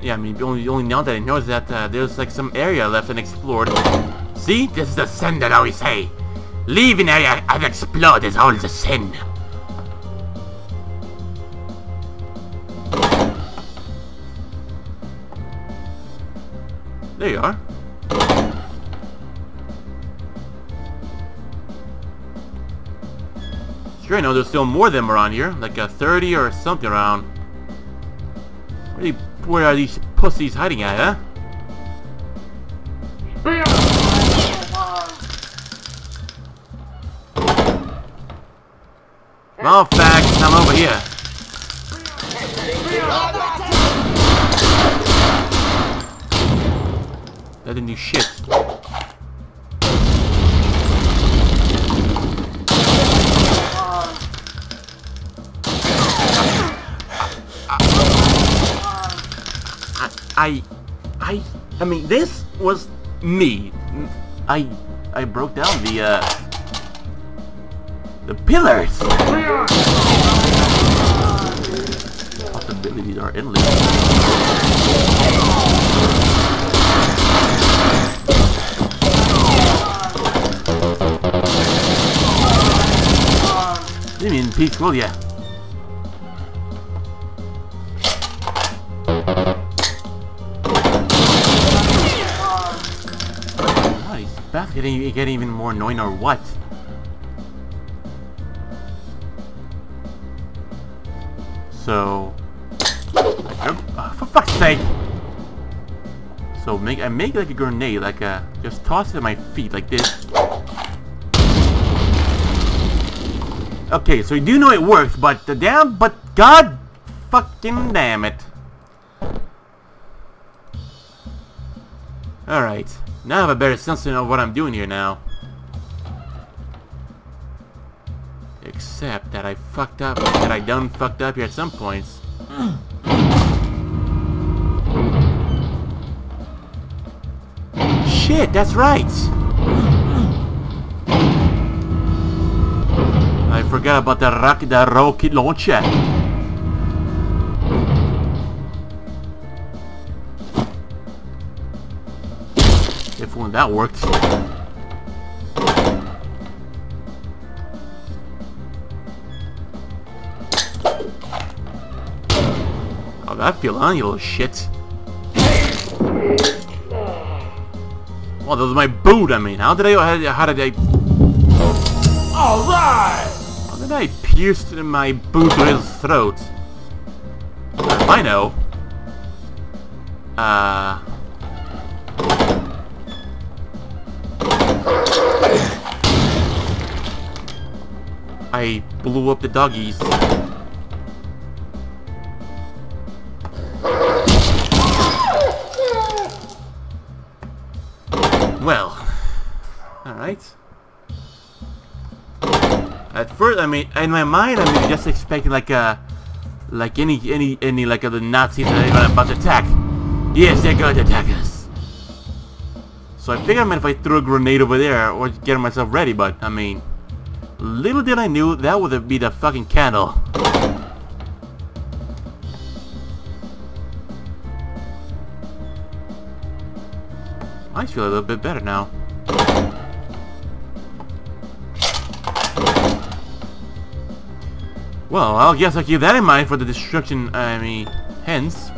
Yeah, I mean, only now that I noticed that there's like some area left unexplored. See? This is the sin that I always say. Leave an area unexplored is all the sin. There you are. Sure, I know there's still more of them around here. Like a 30 or something around. Really. Where are these pussies hiding at, huh? No, fags, I'm over here. That didn't do shit. I mean, this was me. I broke down the pillars. Possibilities are endless. You mean peaceful? Yeah. That's getting even more annoying, or what? So, for fuck's sake! So I make like a grenade, like a just toss it at my feet like this. Okay, so you do know it works, but the damn, but god, fucking damn it! All right. Now I have a better sense of what I'm doing here now. Except that I fucked up, that I done fucked up here at some points. Shit, that's right! I forgot about the rocket launcher. If one that worked. Oh, that feel on you little shit. Well, that was my boot. I mean, how did I? All right. How did I pierce my boot through his throat? I know. I blew up the doggies. Well, alright. At first, I mean, in my mind, I mean, just expecting like a... like any like of the Nazis that are about to attack. Yes, they're going to attack us. So I figured I meant if I threw a grenade over there, or get myself ready, but, I mean... Little did I knew that would be the fucking candle. I feel a little bit better now. Well, I guess I'll keep that in mind for the destruction, I mean, hence,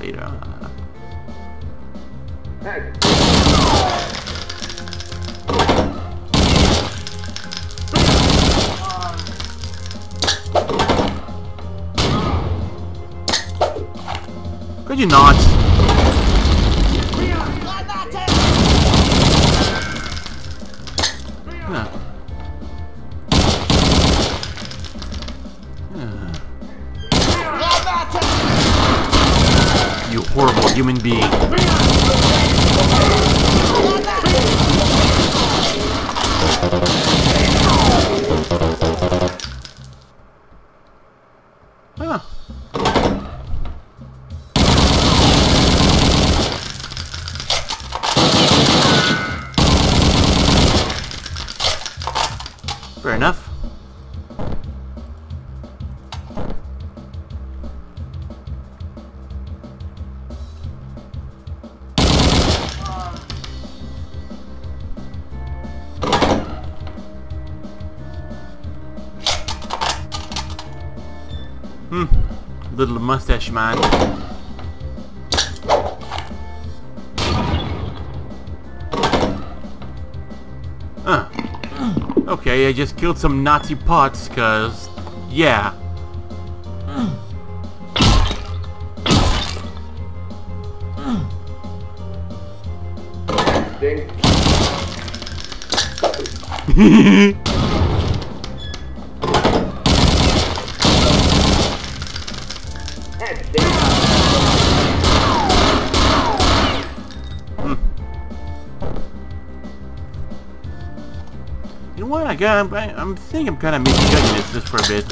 later on. Hey. Could you not? horrible human being. Ah. Fair enough. Little mustache man. Okay, I just killed some Nazi pots, cause... yeah. I'm thinking I'm kind of misjudging this just for a bit.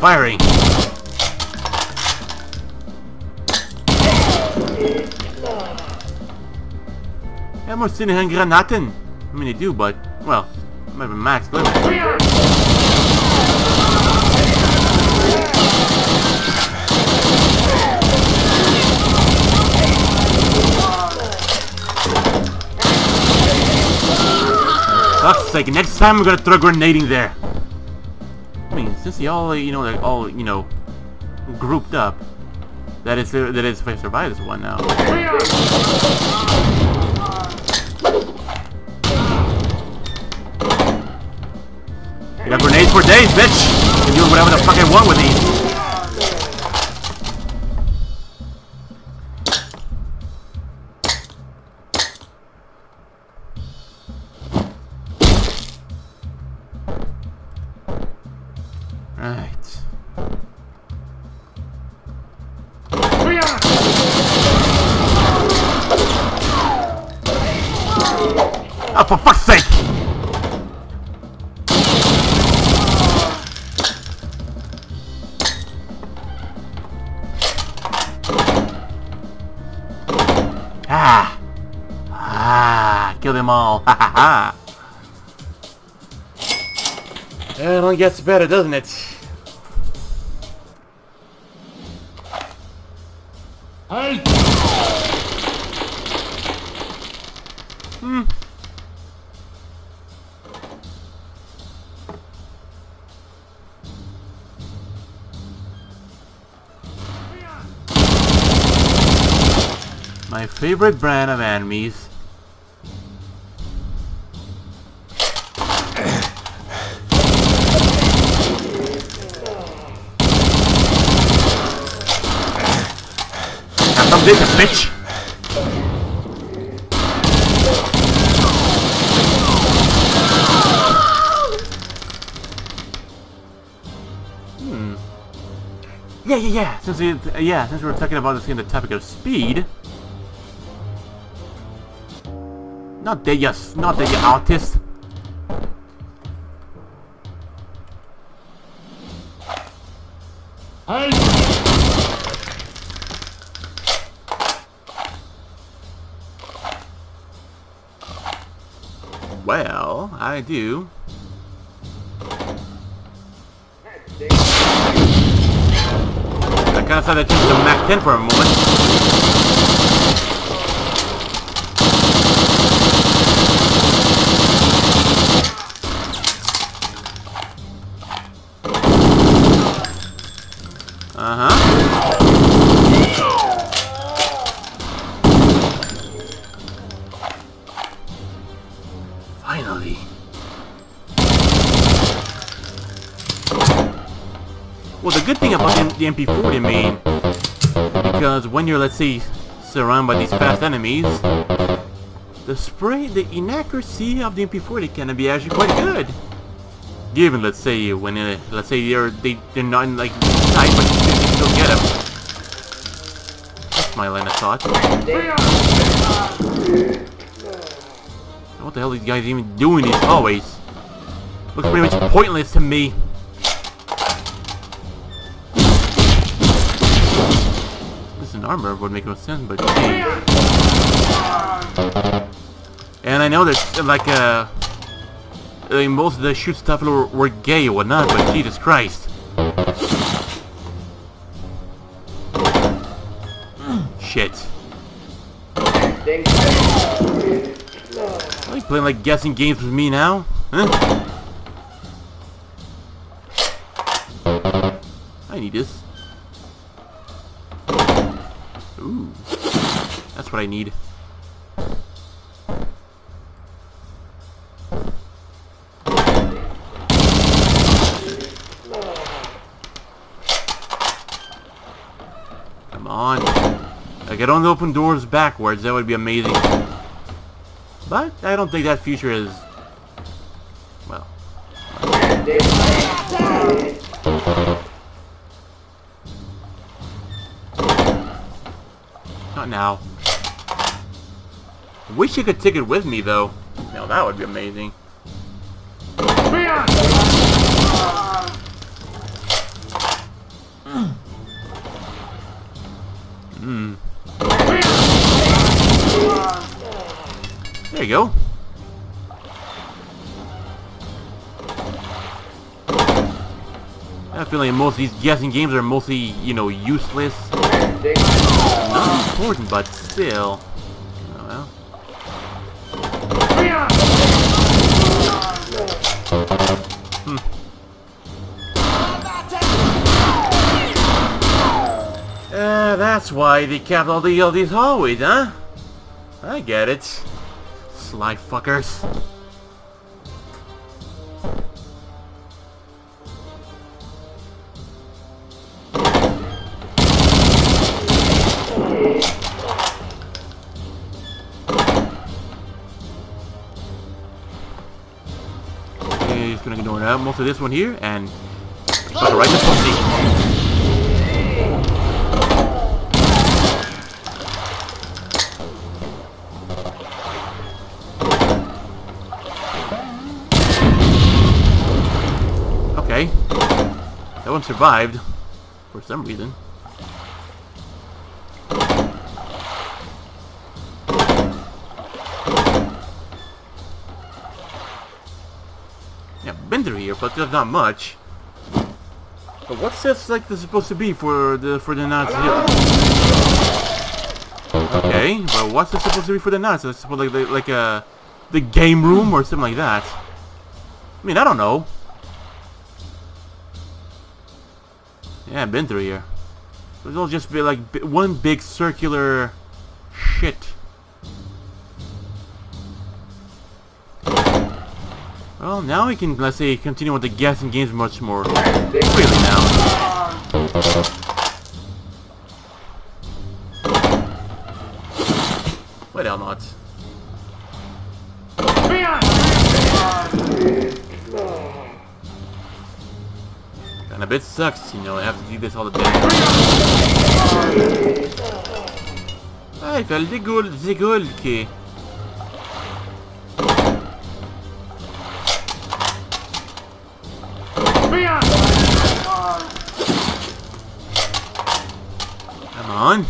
Firing. I almost didn't have Granaten. I mean, they do, but, well, it might be max limit. That's like, next time we're gonna throw grenading there. Since they all, they're all, grouped up. That is if I survive this one now. I got grenades for days, bitch! I'm doing whatever the fuck I want with these. For fuck's sake! Ah! Ah! Kill them all! Ha ha ha! It only gets better, doesn't it? My favorite brand of enemies. Have some data, bitch! Yeah. Since we were talking about this in the topic of speed. Not that you artist. Hey. Well, I do. I kind of thought I changed the Mac 10 for a moment. Well, the good thing about the MP40, because when you're, let's say, surrounded by these fast enemies, the inaccuracy of the MP40 can be actually quite good. Given, let's say, when let's say they're not in, like, sight, but you can still get them. That's my line of thought. What the hell are these guys even doing these hallways? Looks pretty much pointless to me. This an armor would make no sense, but hey. And I know that, like, most of the shoot stuff were gay or whatnot, but Jesus Christ. Shit. Are you playing, like, guessing games with me now? Huh? I need this. Ooh. That's what I need. Come on. Like, I don't open doors backwards. That would be amazing. But I don't think that feature is... well... not now. I wish you could take it with me, though. Now that would be amazing. There you go. I have a feeling most of these guessing games are mostly, you know, useless. Not important, but still. Oh well. Hmm. That's why they kept all these hallways, huh? I get it. Sly fuckers. Most of this one here, and put it right in the pussy. Okay, that one survived for some reason. But there's not much. But what's this, like, this supposed to be for the Nazis? Okay, but what's this supposed to be for the Nazis? It's supposed to be like the game room or something like that. I mean, I don't know. Yeah, I've been through here. It'll just be like one big circular shit. Well, now we can, let's say, continue with the guessing games much more freely now. Why the hell not? And a bit sucks, you know, I have to do this all the time. I felt the gold key. On.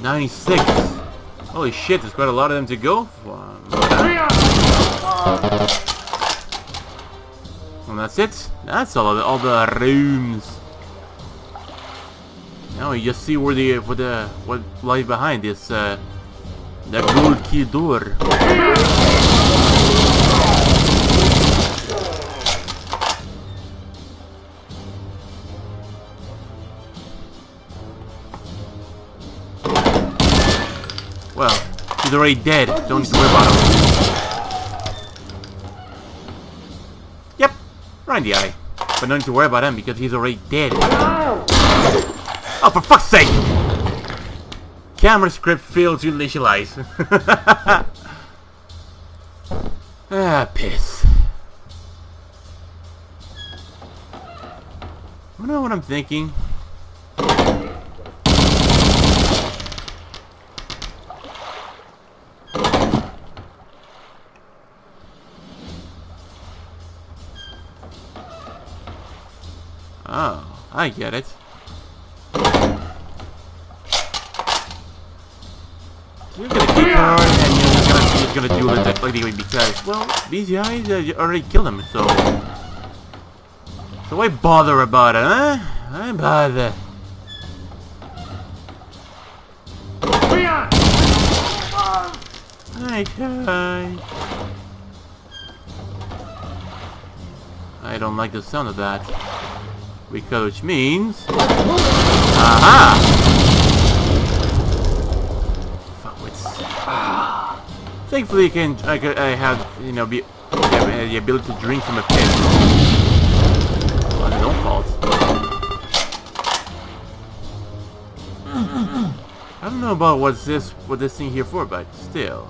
'96. Holy shit, there's quite a lot of them to go. And that's it. That's all the rooms. Now you just see what lies behind this the gold key door. Well, he's already dead. Don't worry about him. Grindy Eye. But no need to worry about him because he's already dead. Oh, for fuck's sake! Camera script failed to initialize. Ah, piss. I don't know what I'm thinking. Oh, I get it. You're gonna keep on, and you're just gonna do it that way because, well, these guys already killed him, so... So why bother about it, huh? Why bother? I don't like the sound of that. Because which means... Aha! Fuck, it's... Thankfully I have, you know, the ability to drink from a pit. No fault. I don't know about what this thing here for, but still.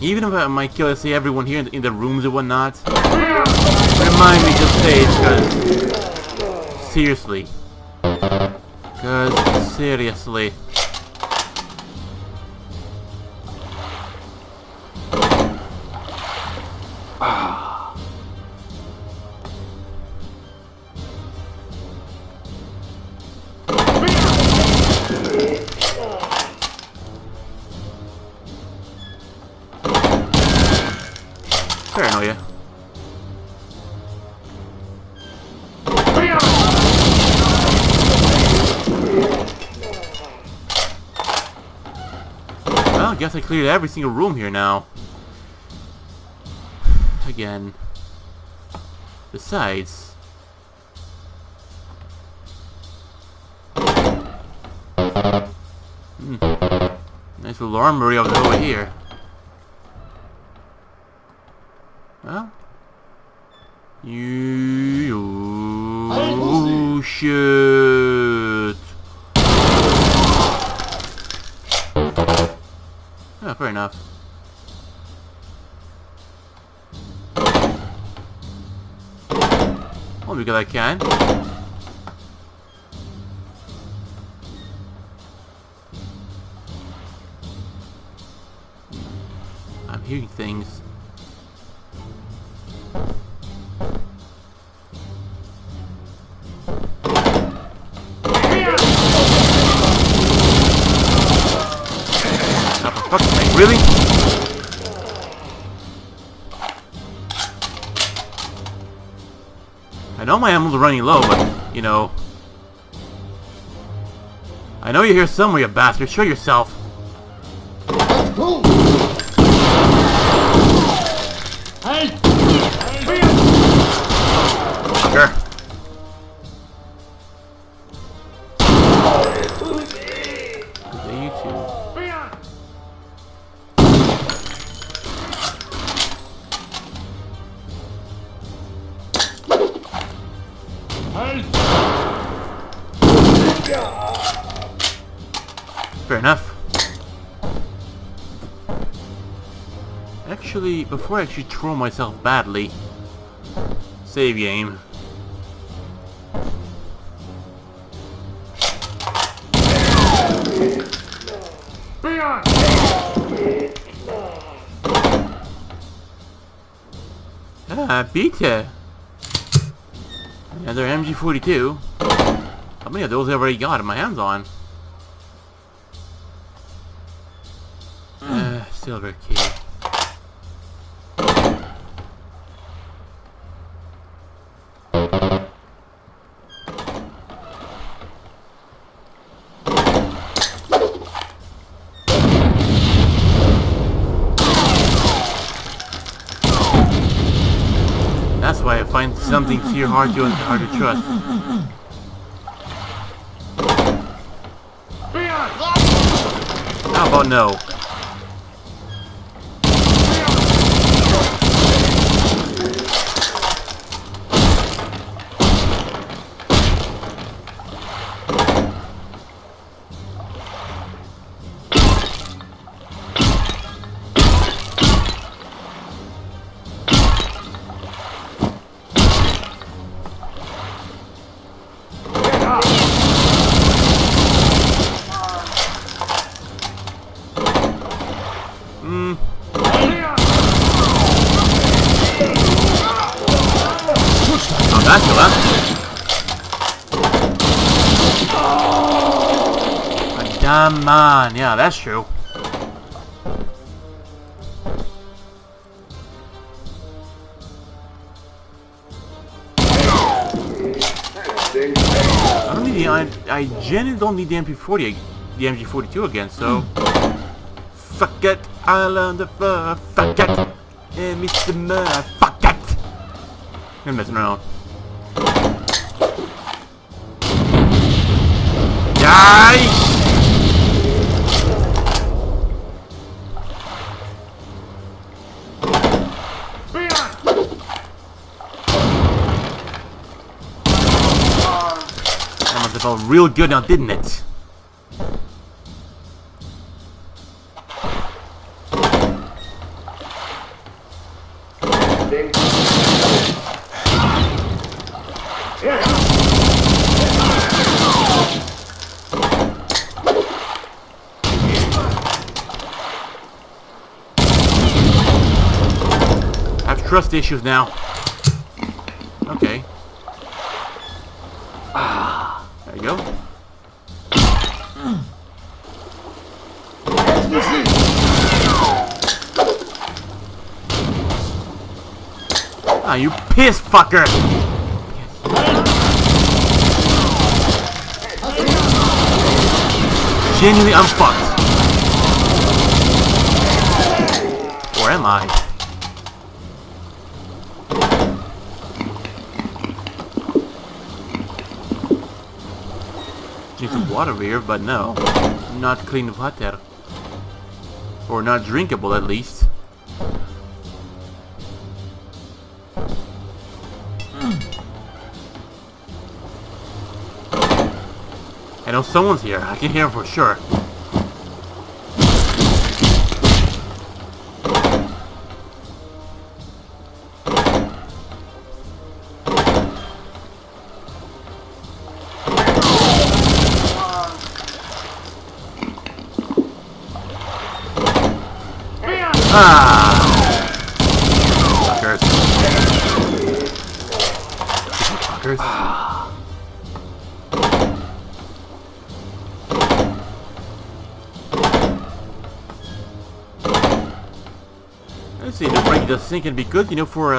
Even if I might kill, let's say, everyone here in the rooms and whatnot, remind me to say it, because seriously, paranoia. Well, I guess I cleared every single room here now. Again. Besides... Nice little armory over here. Well, you should. Oh, fair enough. Well, because I can. I'm hearing things. Really? I know my ammo's running low, but, you know... I know you're here somewhere, you bastard. Show yourself. Fair enough. Actually, before I actually troll myself badly, save game. Ah, Peter. Another MG42. How many of those have I already got my hands on? Silver key. That's why I find some things here hard to trust. How about no? Not bad for that. Damn man, yeah, that's true. I don't need the I generally don't need the MP40, the MG42 again, so fuck it, I'll on the floor, fuck it, Mr. Mur, fuck it. I'm messing around. Die! That must have felt real good now, didn't it? Trust issues now. Okay. Ah, there you go. Ah, you piss fucker! Genuinely, I'm fucked. Or am I? Some water here, but no, not clean water, or not drinkable at least. I know someone's here. I can hear him for sure. It can be good, you know, for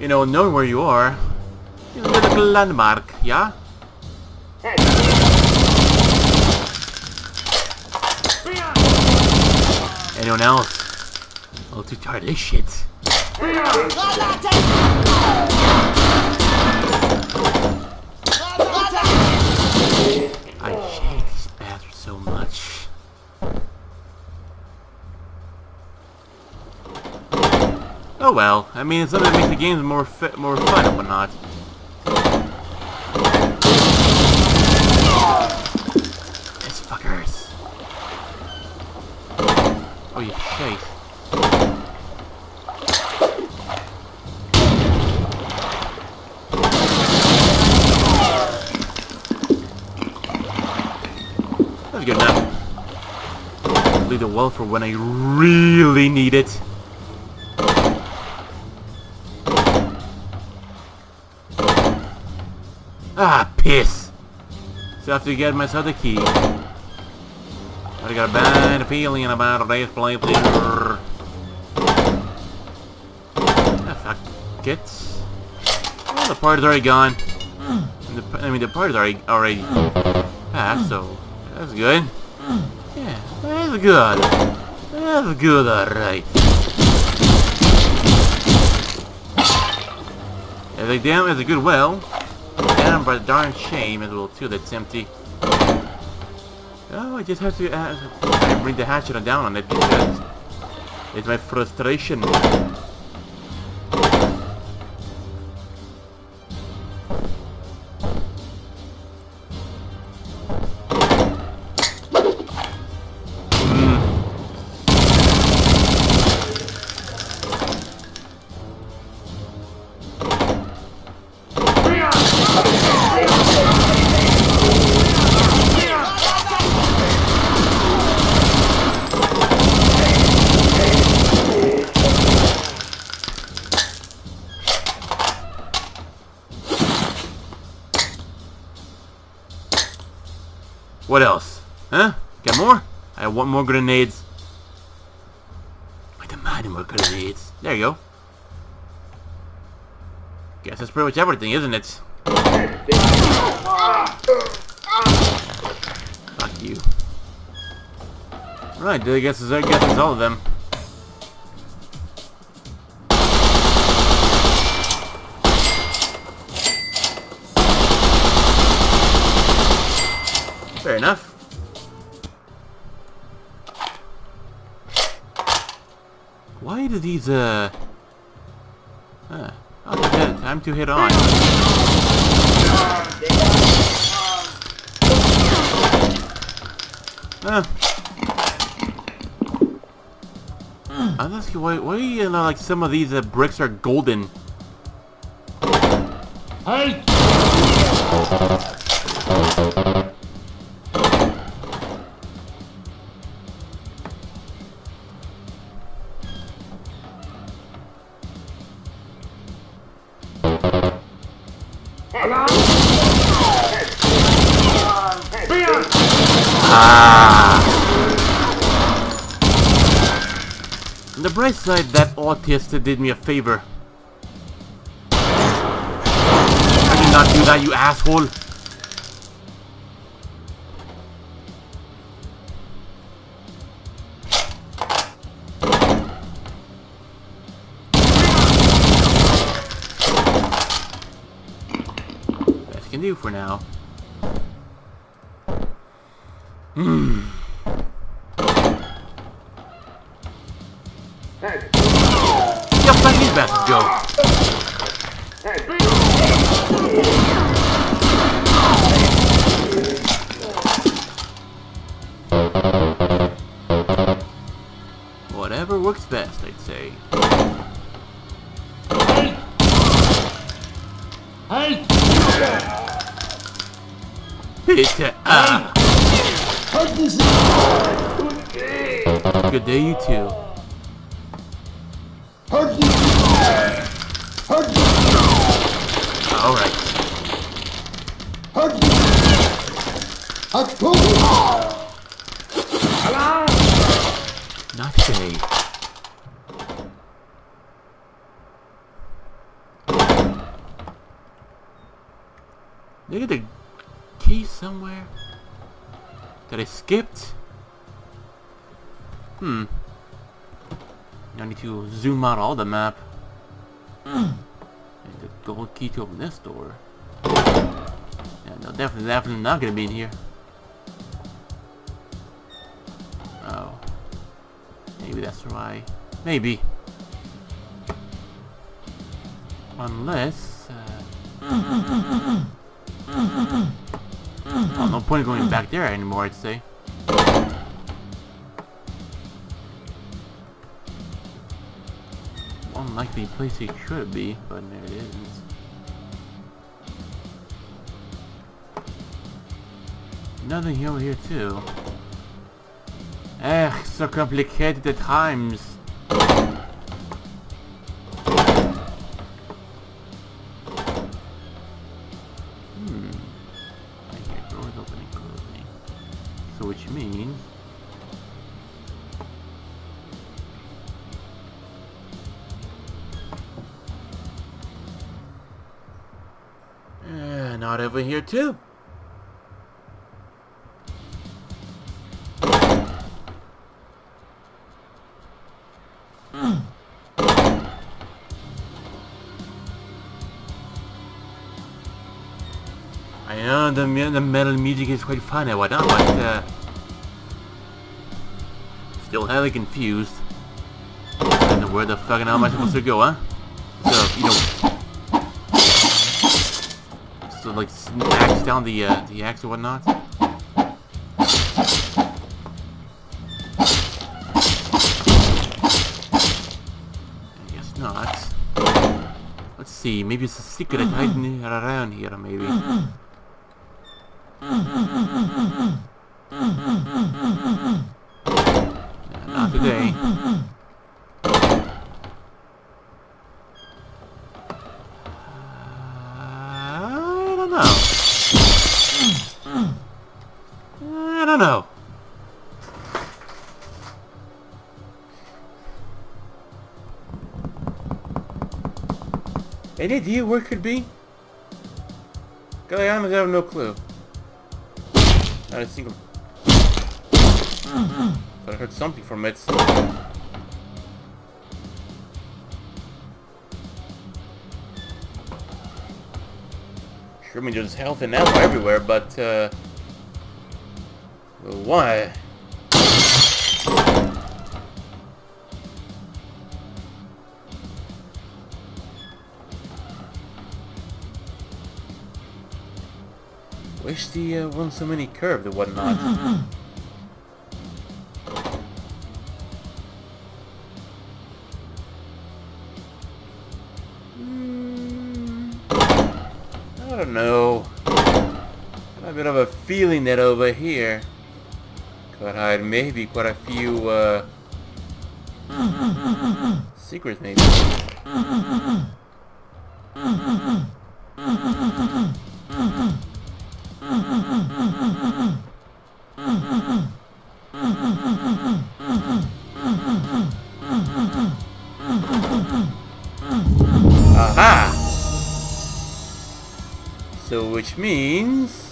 you know, knowing where you are. You know, a landmark, yeah. Hey. Anyone else? Oh, too tired of this shit. I hate these bastards so much. Oh well, I mean, it's something that makes the games more fun and whatnot. These fuckers. Oh, you shite. That's good enough. Leave the well for when I really need it. Ah, piss! So I have to get myself the key. I got a bad feeling about this place. Ah, fuck it. Well, the party's already gone. I mean, the party's already passed, so that's good. Yeah, that's good. That's good, alright. Yeah, the dam is a good well. Damn, but darn shame as well too, that's empty. Oh, I just have to bring the hatchet down on it because it's my frustration. What else? Huh? Got more? I want more grenades. I demand more grenades. There you go. Guess that's pretty much everything, isn't it? Fuck you. Right, I guess it's all of them. Fair enough. Why do these, oh, look at that. Time to hit on. I'm asking why you know, like, some of these bricks are golden. Hey! On the bright side, that autist did me a favor. I did not do that, you asshole! Best I can do for now. Hmm. Just let these bastards go. Whatever works best, I'd say. Hey! Peter, good day, you two. Alright. Not today. Look at the key somewhere that I skipped. I need to zoom out all the map. And the gold key to open this door. Yeah, no, definitely not gonna be in here. Oh. Maybe that's why. Maybe. Unless... oh, no point in going back there anymore, I'd say. Unlikely place it should be, but there it isn't. Nothing over here too. Ech, so complicated at times. I hear doors opening and closing. So which means... not over here too. I know the metal music is quite fun and whatnot, but still highly confused. I don't know where the fucking hell am I supposed to go, huh? So, you know. So, like, snacks down the axe or whatnot. I guess not. Let's see, maybe it's a secret hiding around here, maybe. Not today. Any idea where it could be? Golly, I have no clue. Not a single... But I heard something from it. Sure, I mean there's health and ammo everywhere, but why? Wish the one so many curved and whatnot. I don't know. Got a bit of a feeling that over here could hide maybe quite a few secrets, maybe. Aha! So, which means...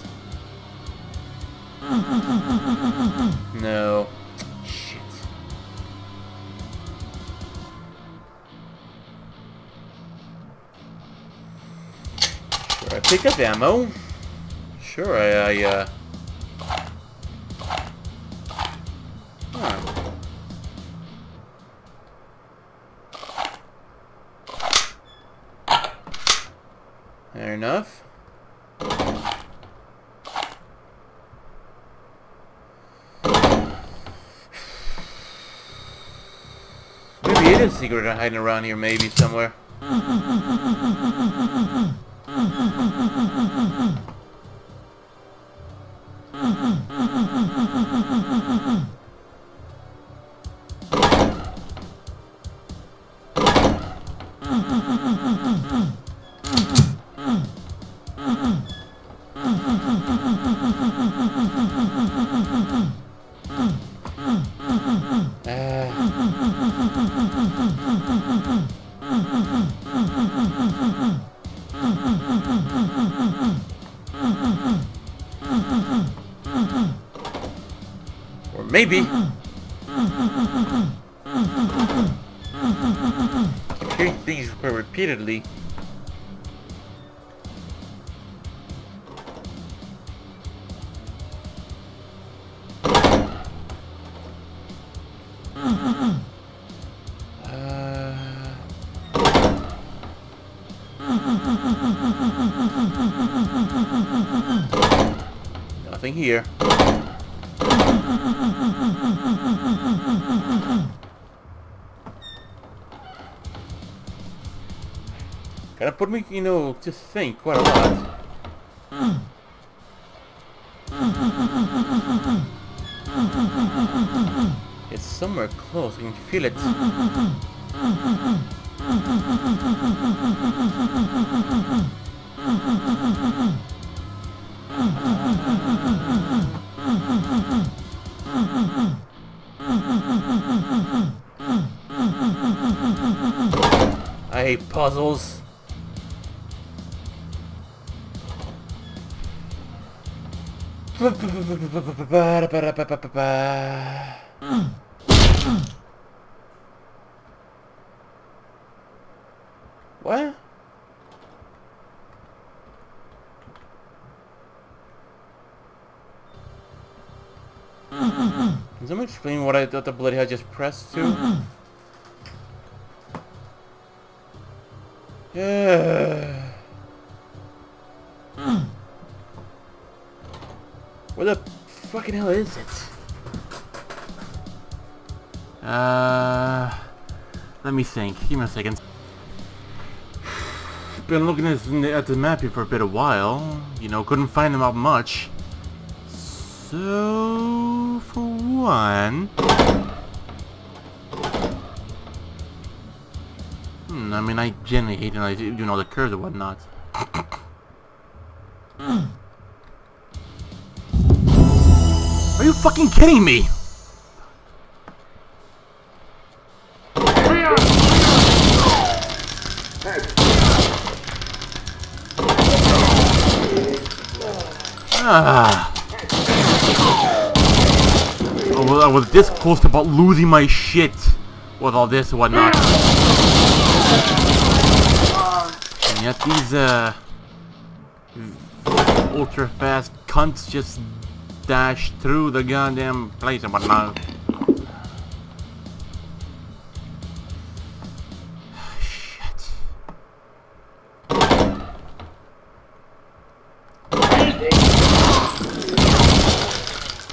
No. Shit. Sure, I picked up ammo. Sure, I Fair enough. Secret hiding around here, maybe somewhere. Or maybe keep hearing things quite repeatedly. Nothing here. Gotta put me, you know, just think quite a lot. It's somewhere close, I can feel it. I hate puzzles. What? Can someone explain what I thought the bloody hell just pressed to? Yeah. Where the fucking hell is it? Let me think. Give me a second. Been looking at the map here for a bit of while, you know, couldn't find them out much. So, for one... I mean, I generally hate, you know, the curves and whatnot. Are you fucking kidding me? Ah. I was this close to about losing my shit with all this and whatnot. And yet these ultra fast cunts just dash through the goddamn place and whatnot.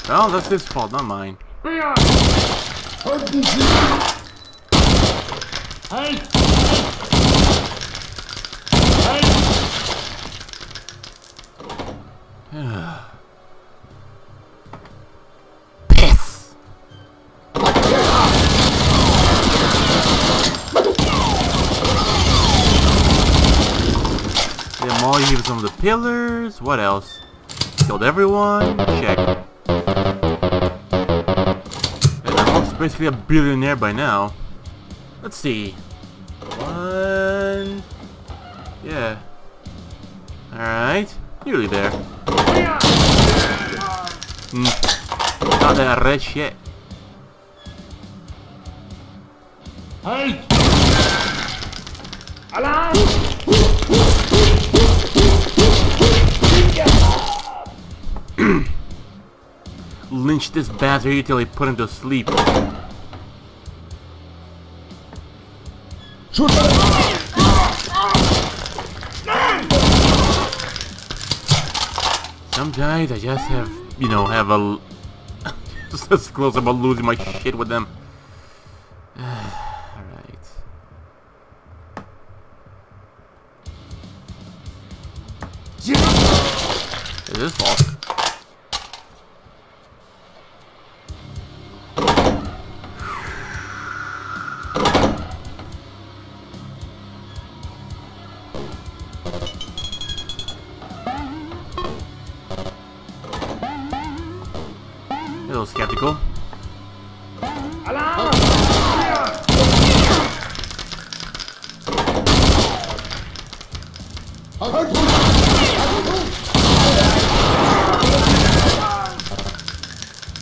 Well, that's his fault, not mine. Piss! They mauled you some of the pillars. What else? Killed everyone. Check. Basically a billionaire by now. Let's see. One. Yeah. Alright. Nearly there. Not that red shit. Hey! Lynch this bastard until he put him to sleep. Shoot! Sometimes I just have, you know, have a just as close about losing my shit with them. Alright. It is false. Skeptical.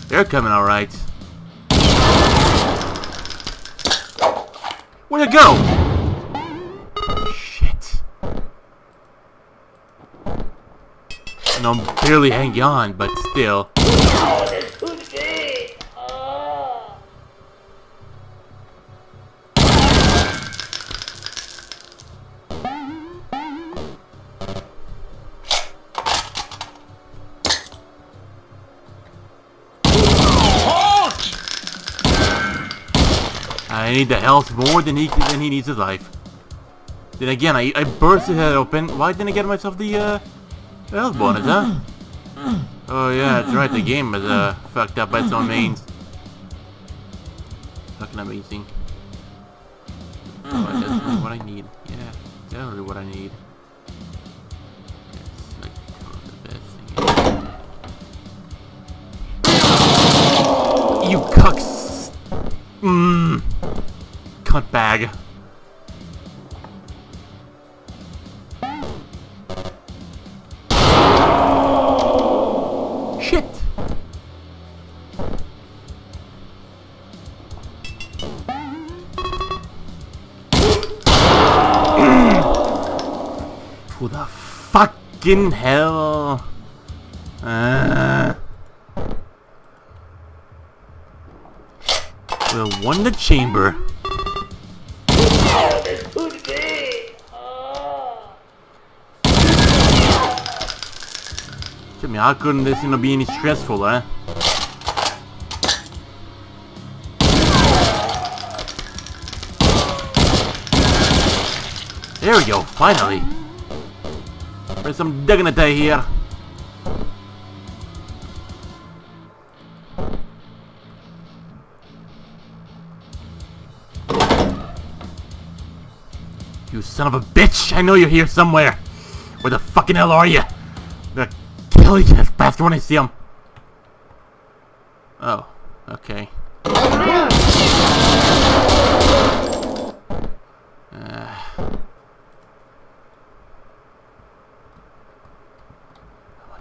They're coming all right. Where'd it go? Shit. And I'm barely hanging on, but still. I need the health more than he needs his life. Then again, I burst his head open. Why didn't I get myself the health bonus, huh? Oh yeah, that's right, the game is fucked up by its own means. Fucking amazing. Oh, that's really what I need. Yeah, that's really what I need. That's like the best thing. You cucks! Mmm! Cutbag. Shit. To the fucking hell. We'll won the chamber. I mean, how couldn't this, you know, be any stressful, eh? There we go, finally! There's some dignity here! You son of a bitch! I know you're here somewhere! Where the fucking hell are you? Holy shit, faster when I see him. Oh, okay. Bloody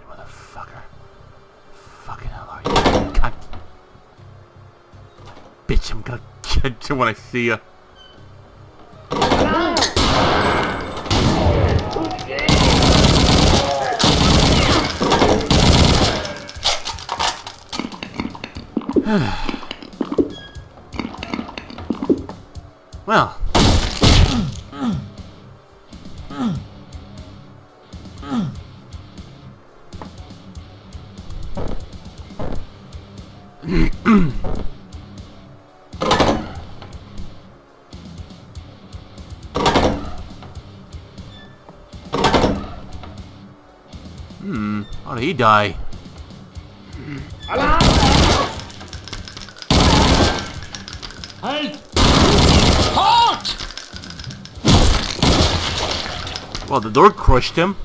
motherfucker. bitch, I'm gonna get you when I see you. Well. How did he die? Well, the door crushed him.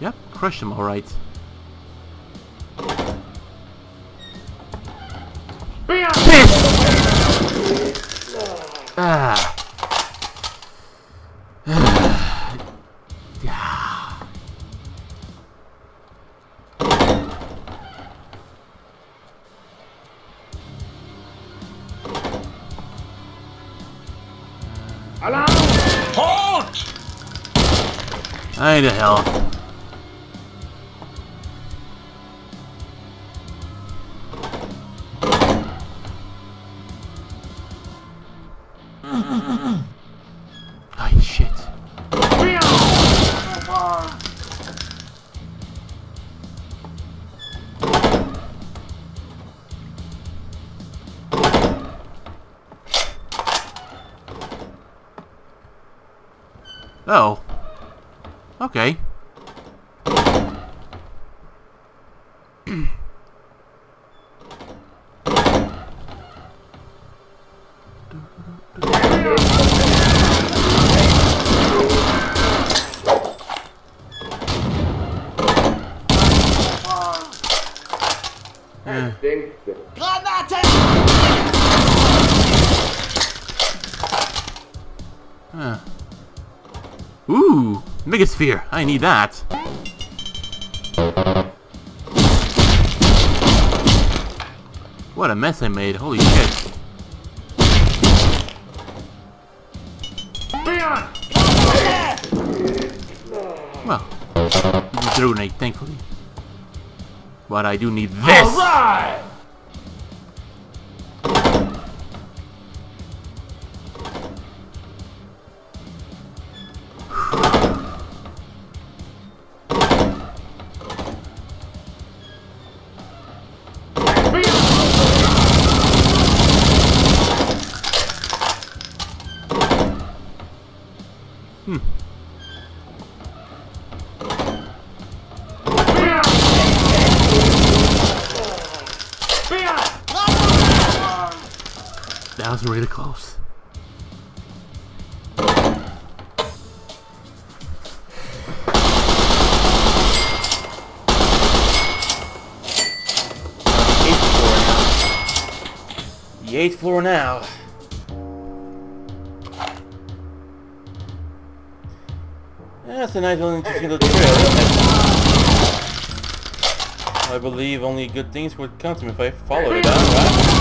Yep, crushed him, alright. I need help. Oh, shit. Oh. Okay. Ooh, megasphere. I need that. What a mess I made. Holy shit. Well, didn't detonate, thankfully. But I do need this. All right. That was really close. The 8th floor now. That's a nice little interesting little trail. I believe only good things would come to me if I followed it out, right?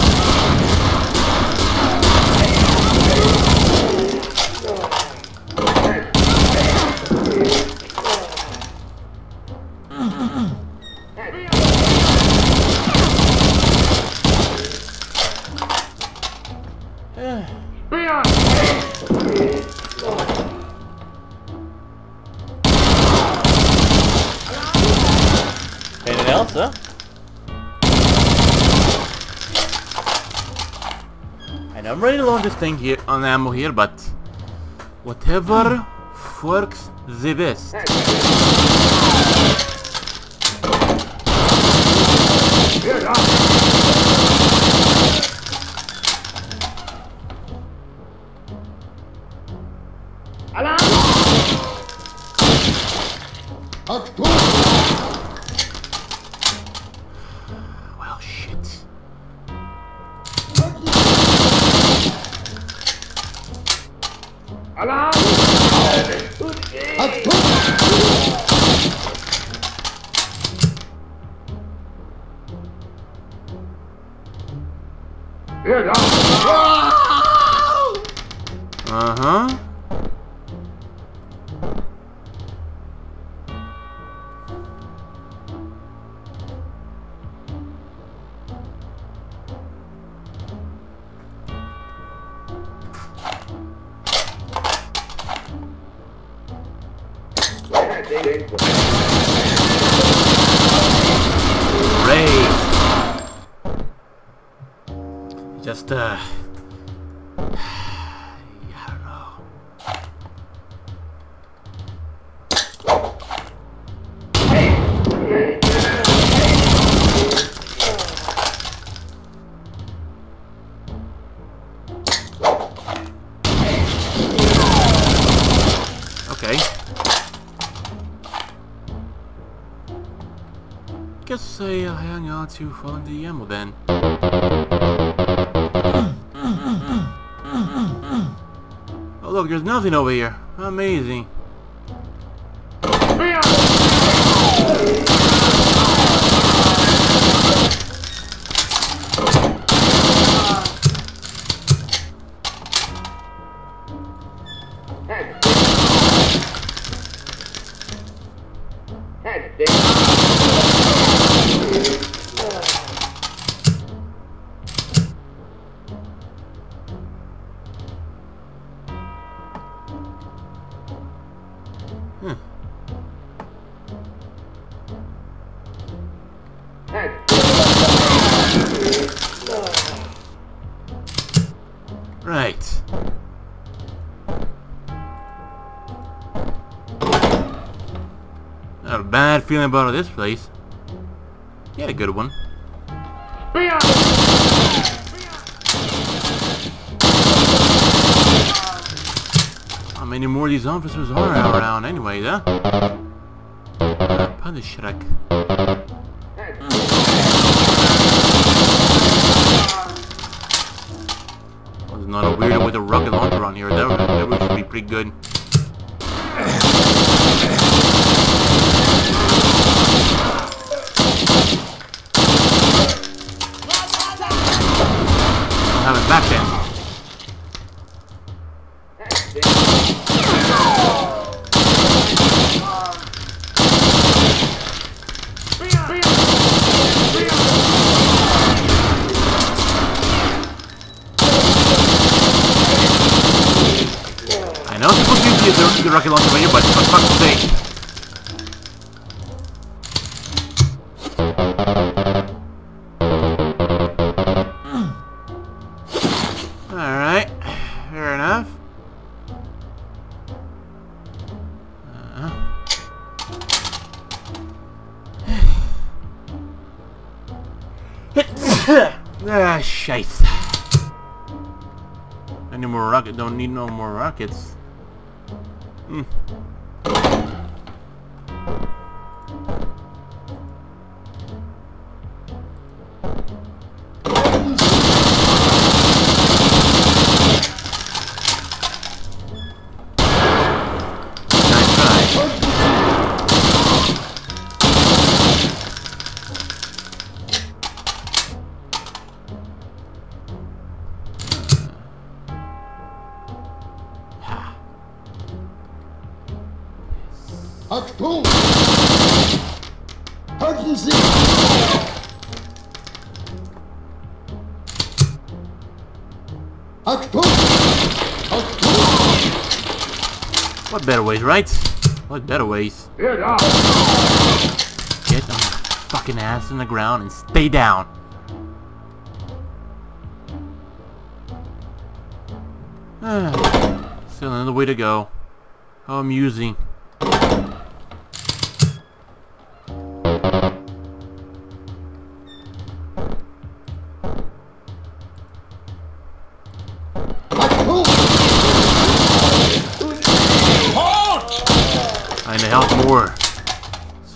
Anything else, huh? And I'm ready to launch this thing here on ammo here, but whatever works the best. Well, shit. Alarm! Uh-huh. To find the ammo then. Oh look, there's nothing over here. Amazing. Feeling about this place. You had a good one. How many more of these officers are around anyway, huh? Punish Shrek. There's not a weirdo with a rocket launcher on here. That should be pretty good. Rocket launcher on your butt, for fuck's sake. Alright, fair enough. Ah, shite. Any more rockets? Don't need no more rockets. Hmm. What better ways, right? What better ways? Get on the fucking ass in the ground and stay down. Still another way to go. How amusing.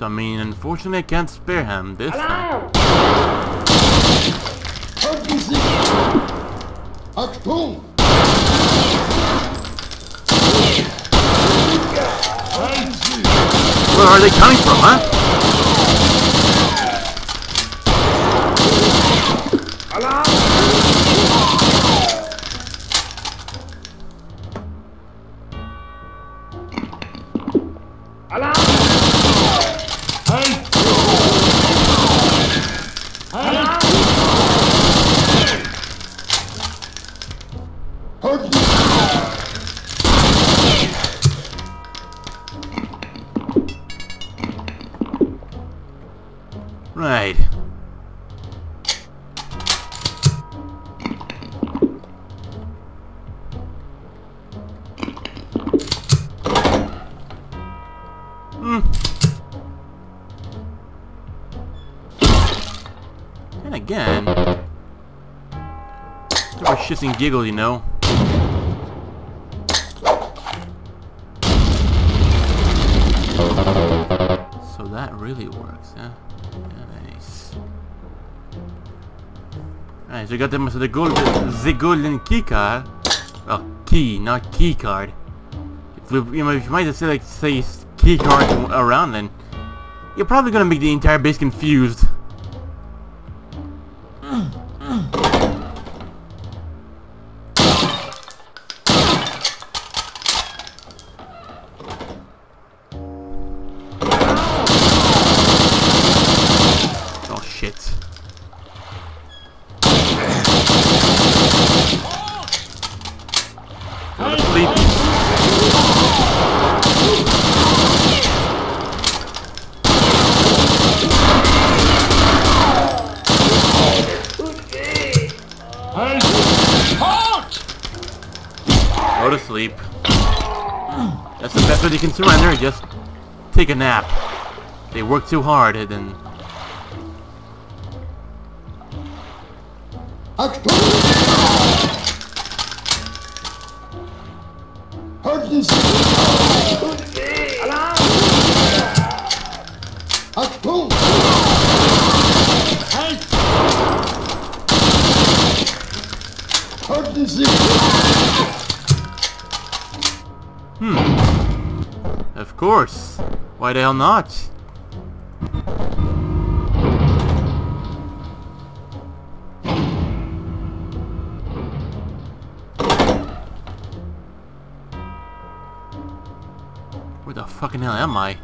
I mean, unfortunately, I can't spare him this time. Where are they coming from, huh? Right. And again, there were shits and giggles, you know. So that really works, huh? Nice. Alright, so we got them, so the golden key card. Well, key, not key card. If you might just say key card around, then you're probably gonna make the entire base confused. Go to sleep. That's the best way you can surrender. Just take a nap. They work too hard, and then. Of course. Why the hell not? Where the fucking hell am I?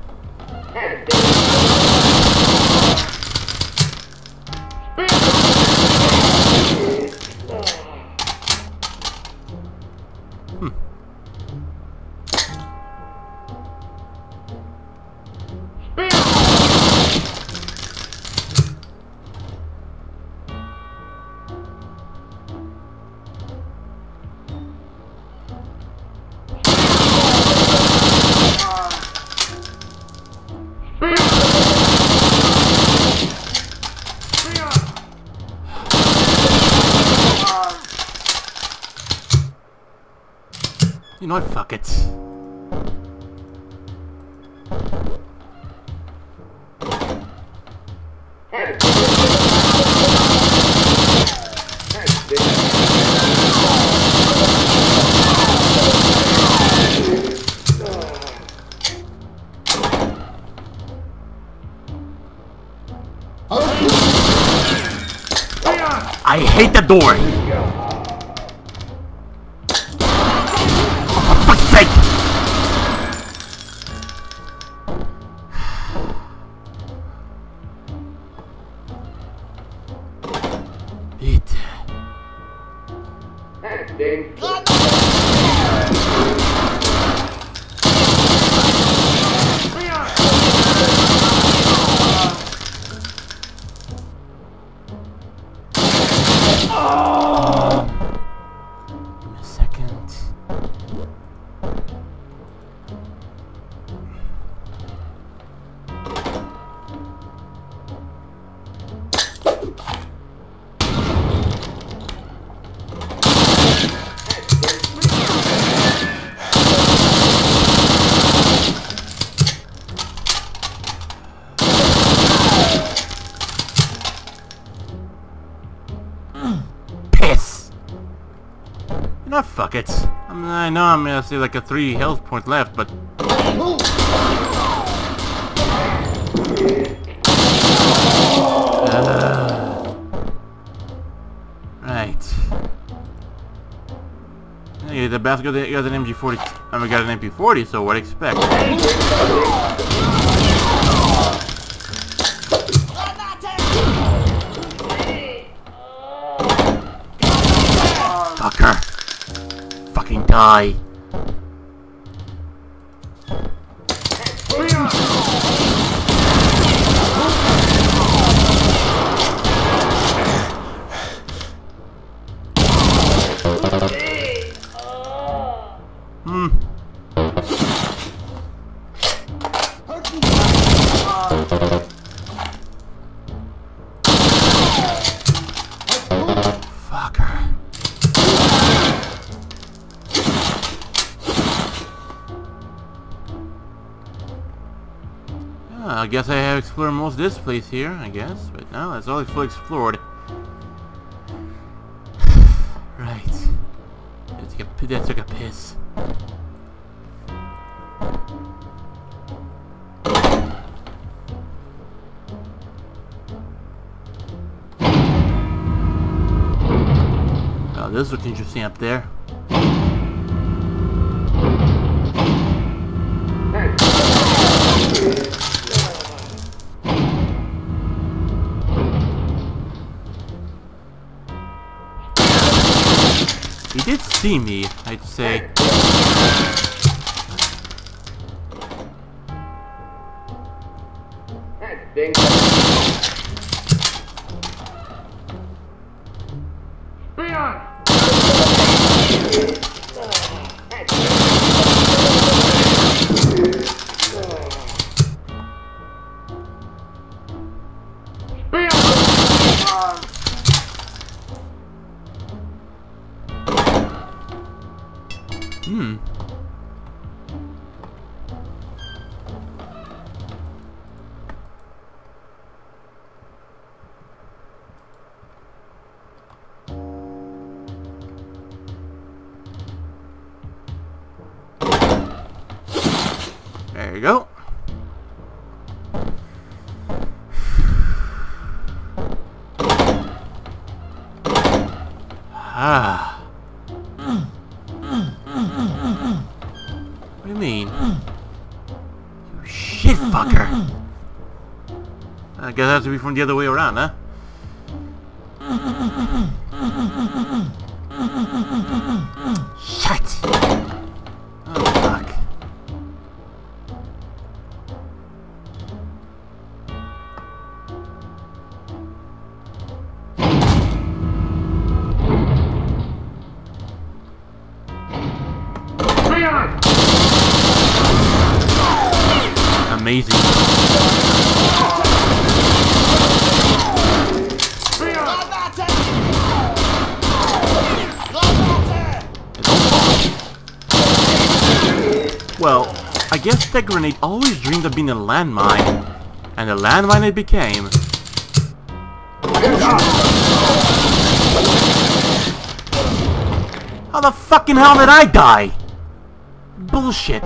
You know what, fuck it. I hate the door! Fuck it. I know I'm gonna say like a 3 health point left, but right. Hey, the bastard got an MG40. I mean, got an MP40, so what do you expect? Fucker. Die. I guess I have explored most of this place here, I guess, but now that's all fully explored. Right. That took a piss. Oh, this looks interesting up there. He did see me, I'd say. There you go. Ah. What do you mean? You shit fucker. I guess it has to be from the other way around, huh? Well, I guess that grenade always dreamed of being a landmine, and a landmine it became. How the fucking hell did I die? Bullshit.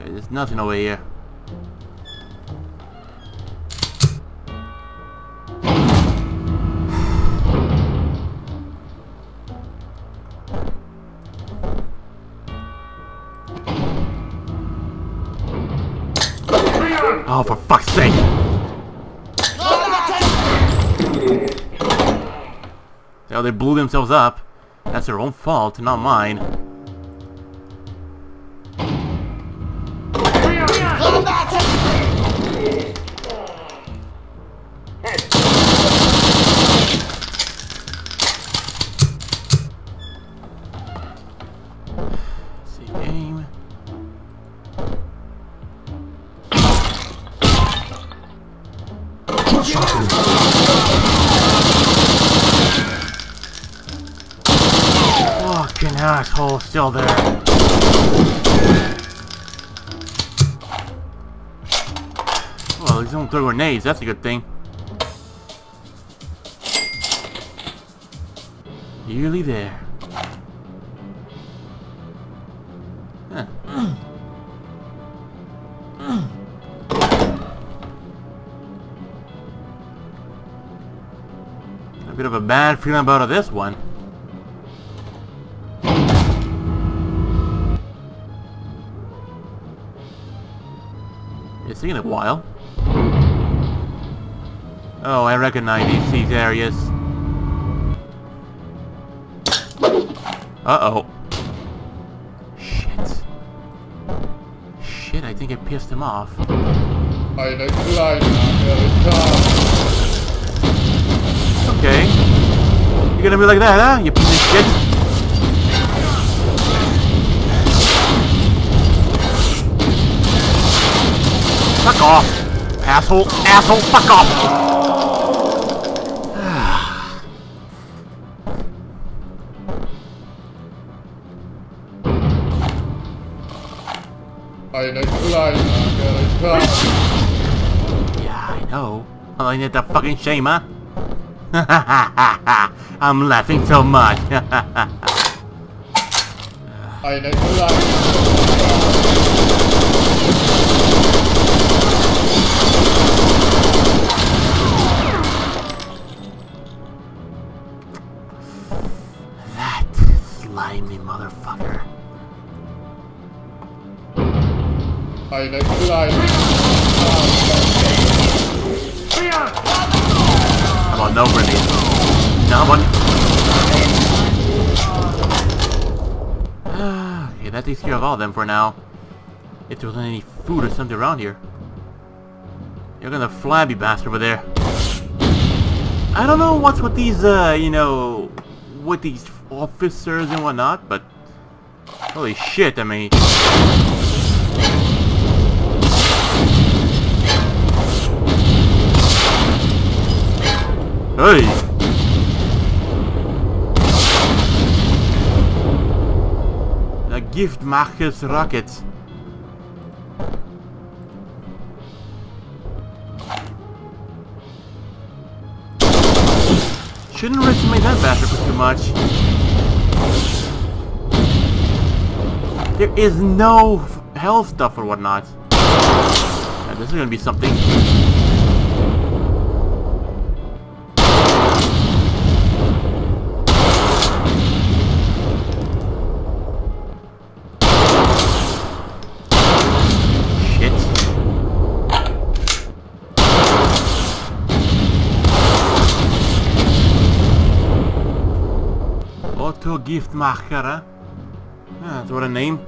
There's nothing over here. Oh, for fuck's sake! Oh, they blew themselves up. That's their own fault, not mine. Fucking asshole still there. Well, he's gonna throw grenades, that's a good thing. Nearly there. Huh. A bit of a bad feeling about this one. It's taking a while. Oh, I recognize these areas. Uh-oh. Shit. Shit, I think I pissed him off. Okay. You're gonna be like that, huh? You piece of shit. Fuck off! Asshole! Asshole! Fuck off! Yeah, I know. Oh, ain't it the fucking shame, huh? I'm laughing so much. That slimy motherfucker. Come on, no grenade. No one. Okay, that takes care of all of them for now. If there wasn't any food or something around here. You're gonna flabby bastard over there. I don't know what's with these, you know, with these officers and whatnot, but holy shit, I mean. Hey! The Giftmacher's rocket. Shouldn't underestimate that bastard for too much. There is no health stuff or whatnot. Now, this is gonna be something. Giftmacher, huh? Ah, that's what a name.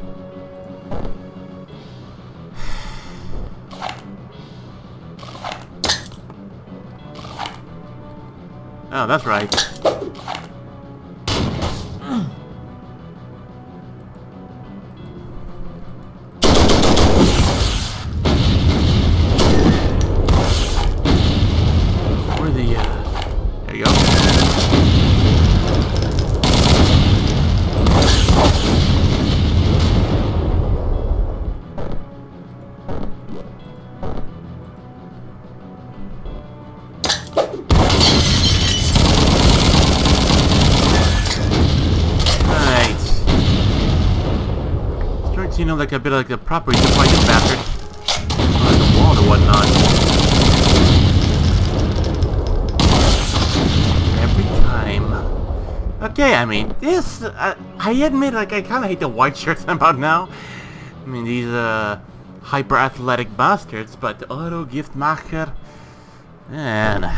Oh, that's right. Where the there you go. You know, like a bit like the proper you fight this bastard on the wall or whatnot. Every time. Okay, I mean, this, I admit, like, I kind of hate the white shirts I'm about now. I mean, these, hyper-athletic bastards, but the auto Giftmacher, man.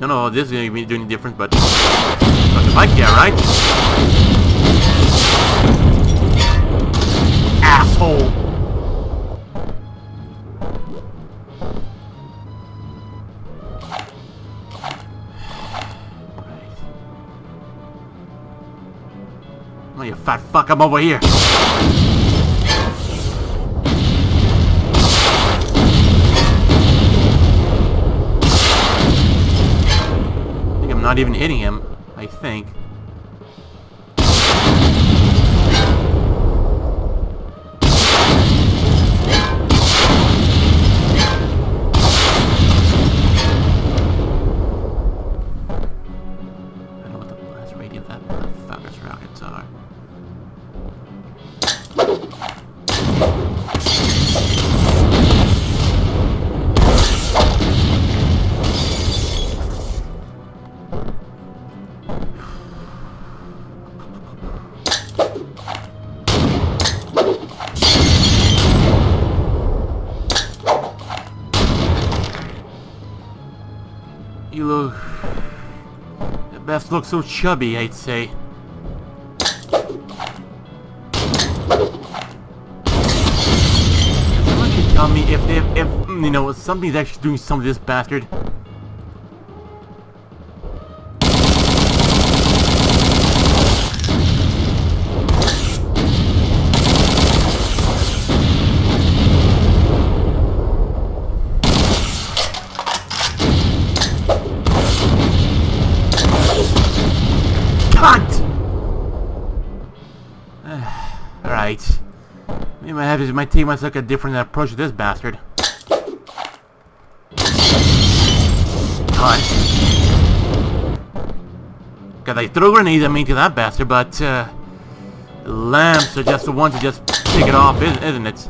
No, no, this is going to be doing different, but the bike, yeah, right? Asshole! Right. Oh, you fat fuck, I'm over here! Not even hitting him, I think. I don't know what the blast radius of that motherfucker's rockets are. You look... The best looks so chubby, I'd say. Someone should tell me if you know, something's actually doing something to this bastard. Alright. Maybe my team must look at a different approach to this bastard. Because I threw grenades at me to that bastard, but lamps are just the ones that just pick it off, isn't it?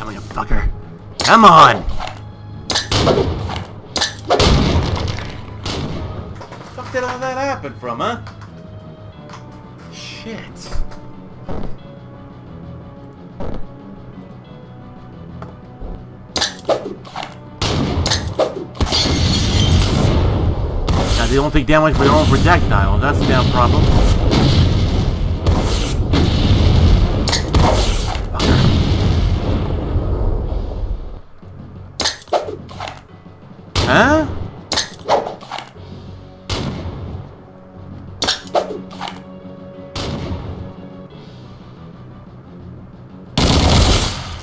Come on, you fucker. Come on! Where the fuck did all that happen from, huh? Shit. Now they don't take damage from their own projectiles, that's the damn problem. Huh?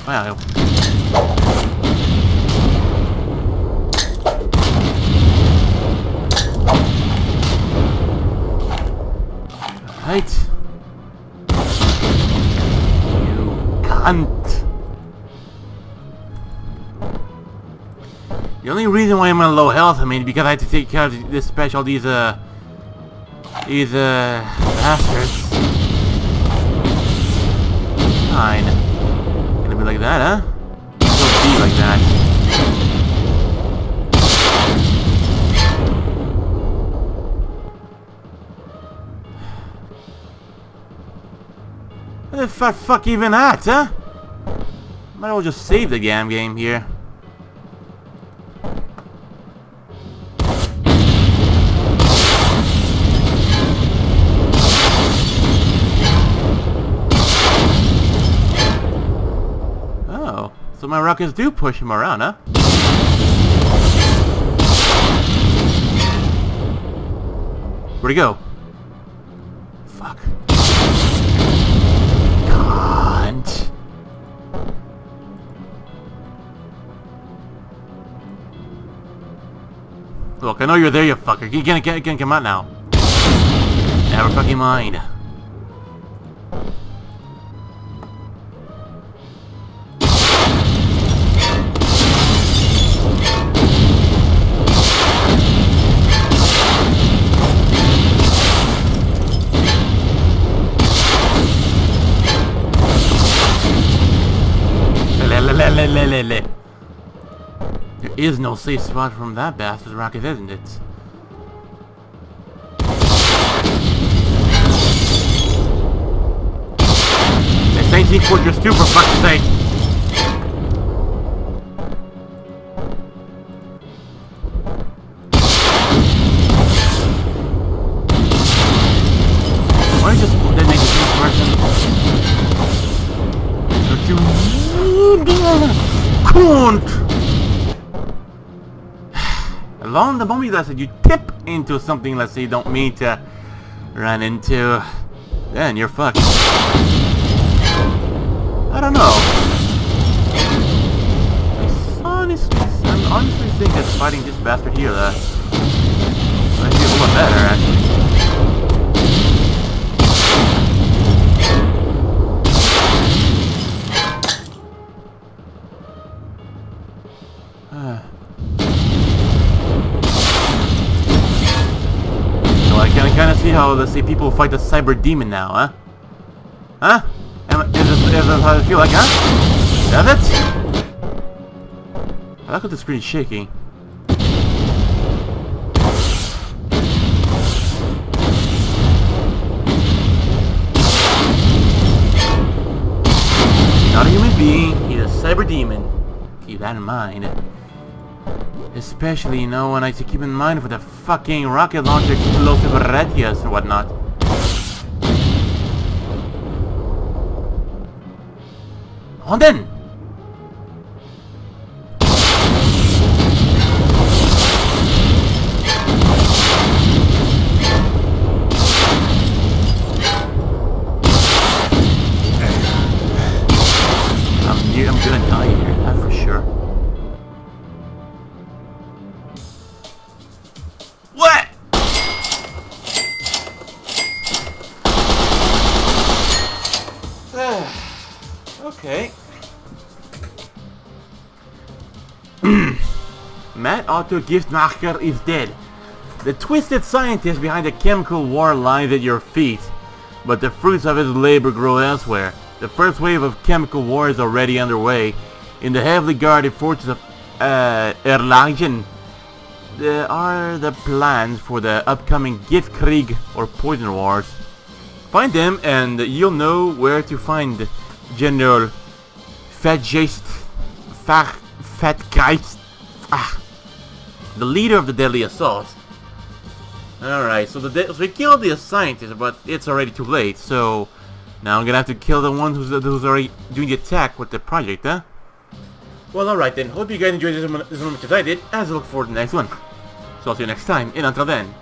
Wow. Right. You cunt. The only reason why I'm on low health, I mean, because I had to take care of this special, these bastards. Fine. Gonna be like that, huh? Gonna be like that. What the fuck even that, huh? Might as well just save the damn game here. Oh, so my rockets do push him around, huh? Where'd he go? Fuck. Look, I know you're there, you fucker. You can't come out now. Never fucking mind. There is no safe spot from that bastard's rocket, isn't it? It's ain't Team Fortress 2 for fuck's sake! Why don't you just detonate the same person? Don't you... Cunt! Along the moment that you tip into something, let's say you don't mean to run into, then you're fucked. I don't know. I honestly think that fighting this bastard here, though, might be a little better, actually. How, let's say, people fight the cyber demon now, huh? Huh? Is this how it feel like, huh? Does it? I like how the screen's shaking. Not a human being, he's a cyber demon. Keep that in mind. Especially, you know, when I have to keep in mind for the fucking rocket launcher explosive radius or whatnot. On then! I'm gonna die here, that's for sure. Okay. Mad Otto Giftmacher is dead. The twisted scientist behind the chemical war lies at your feet, but the fruits of his labor grow elsewhere. The first wave of chemical war is already underway. In the heavily guarded fortress of Erlangen, there are the plans for the upcoming Giftkrieg or Poison Wars. Find them and you'll know where to find General Fatgeist, the leader of the deadly assault. Alright, so we killed the scientist, but it's already too late, so now I'm gonna have to kill the one who's already doing the attack with the project, huh? Well, alright then, hope you guys enjoyed this one as much as I did, as I look forward to the next one. So I'll see you next time, and until then...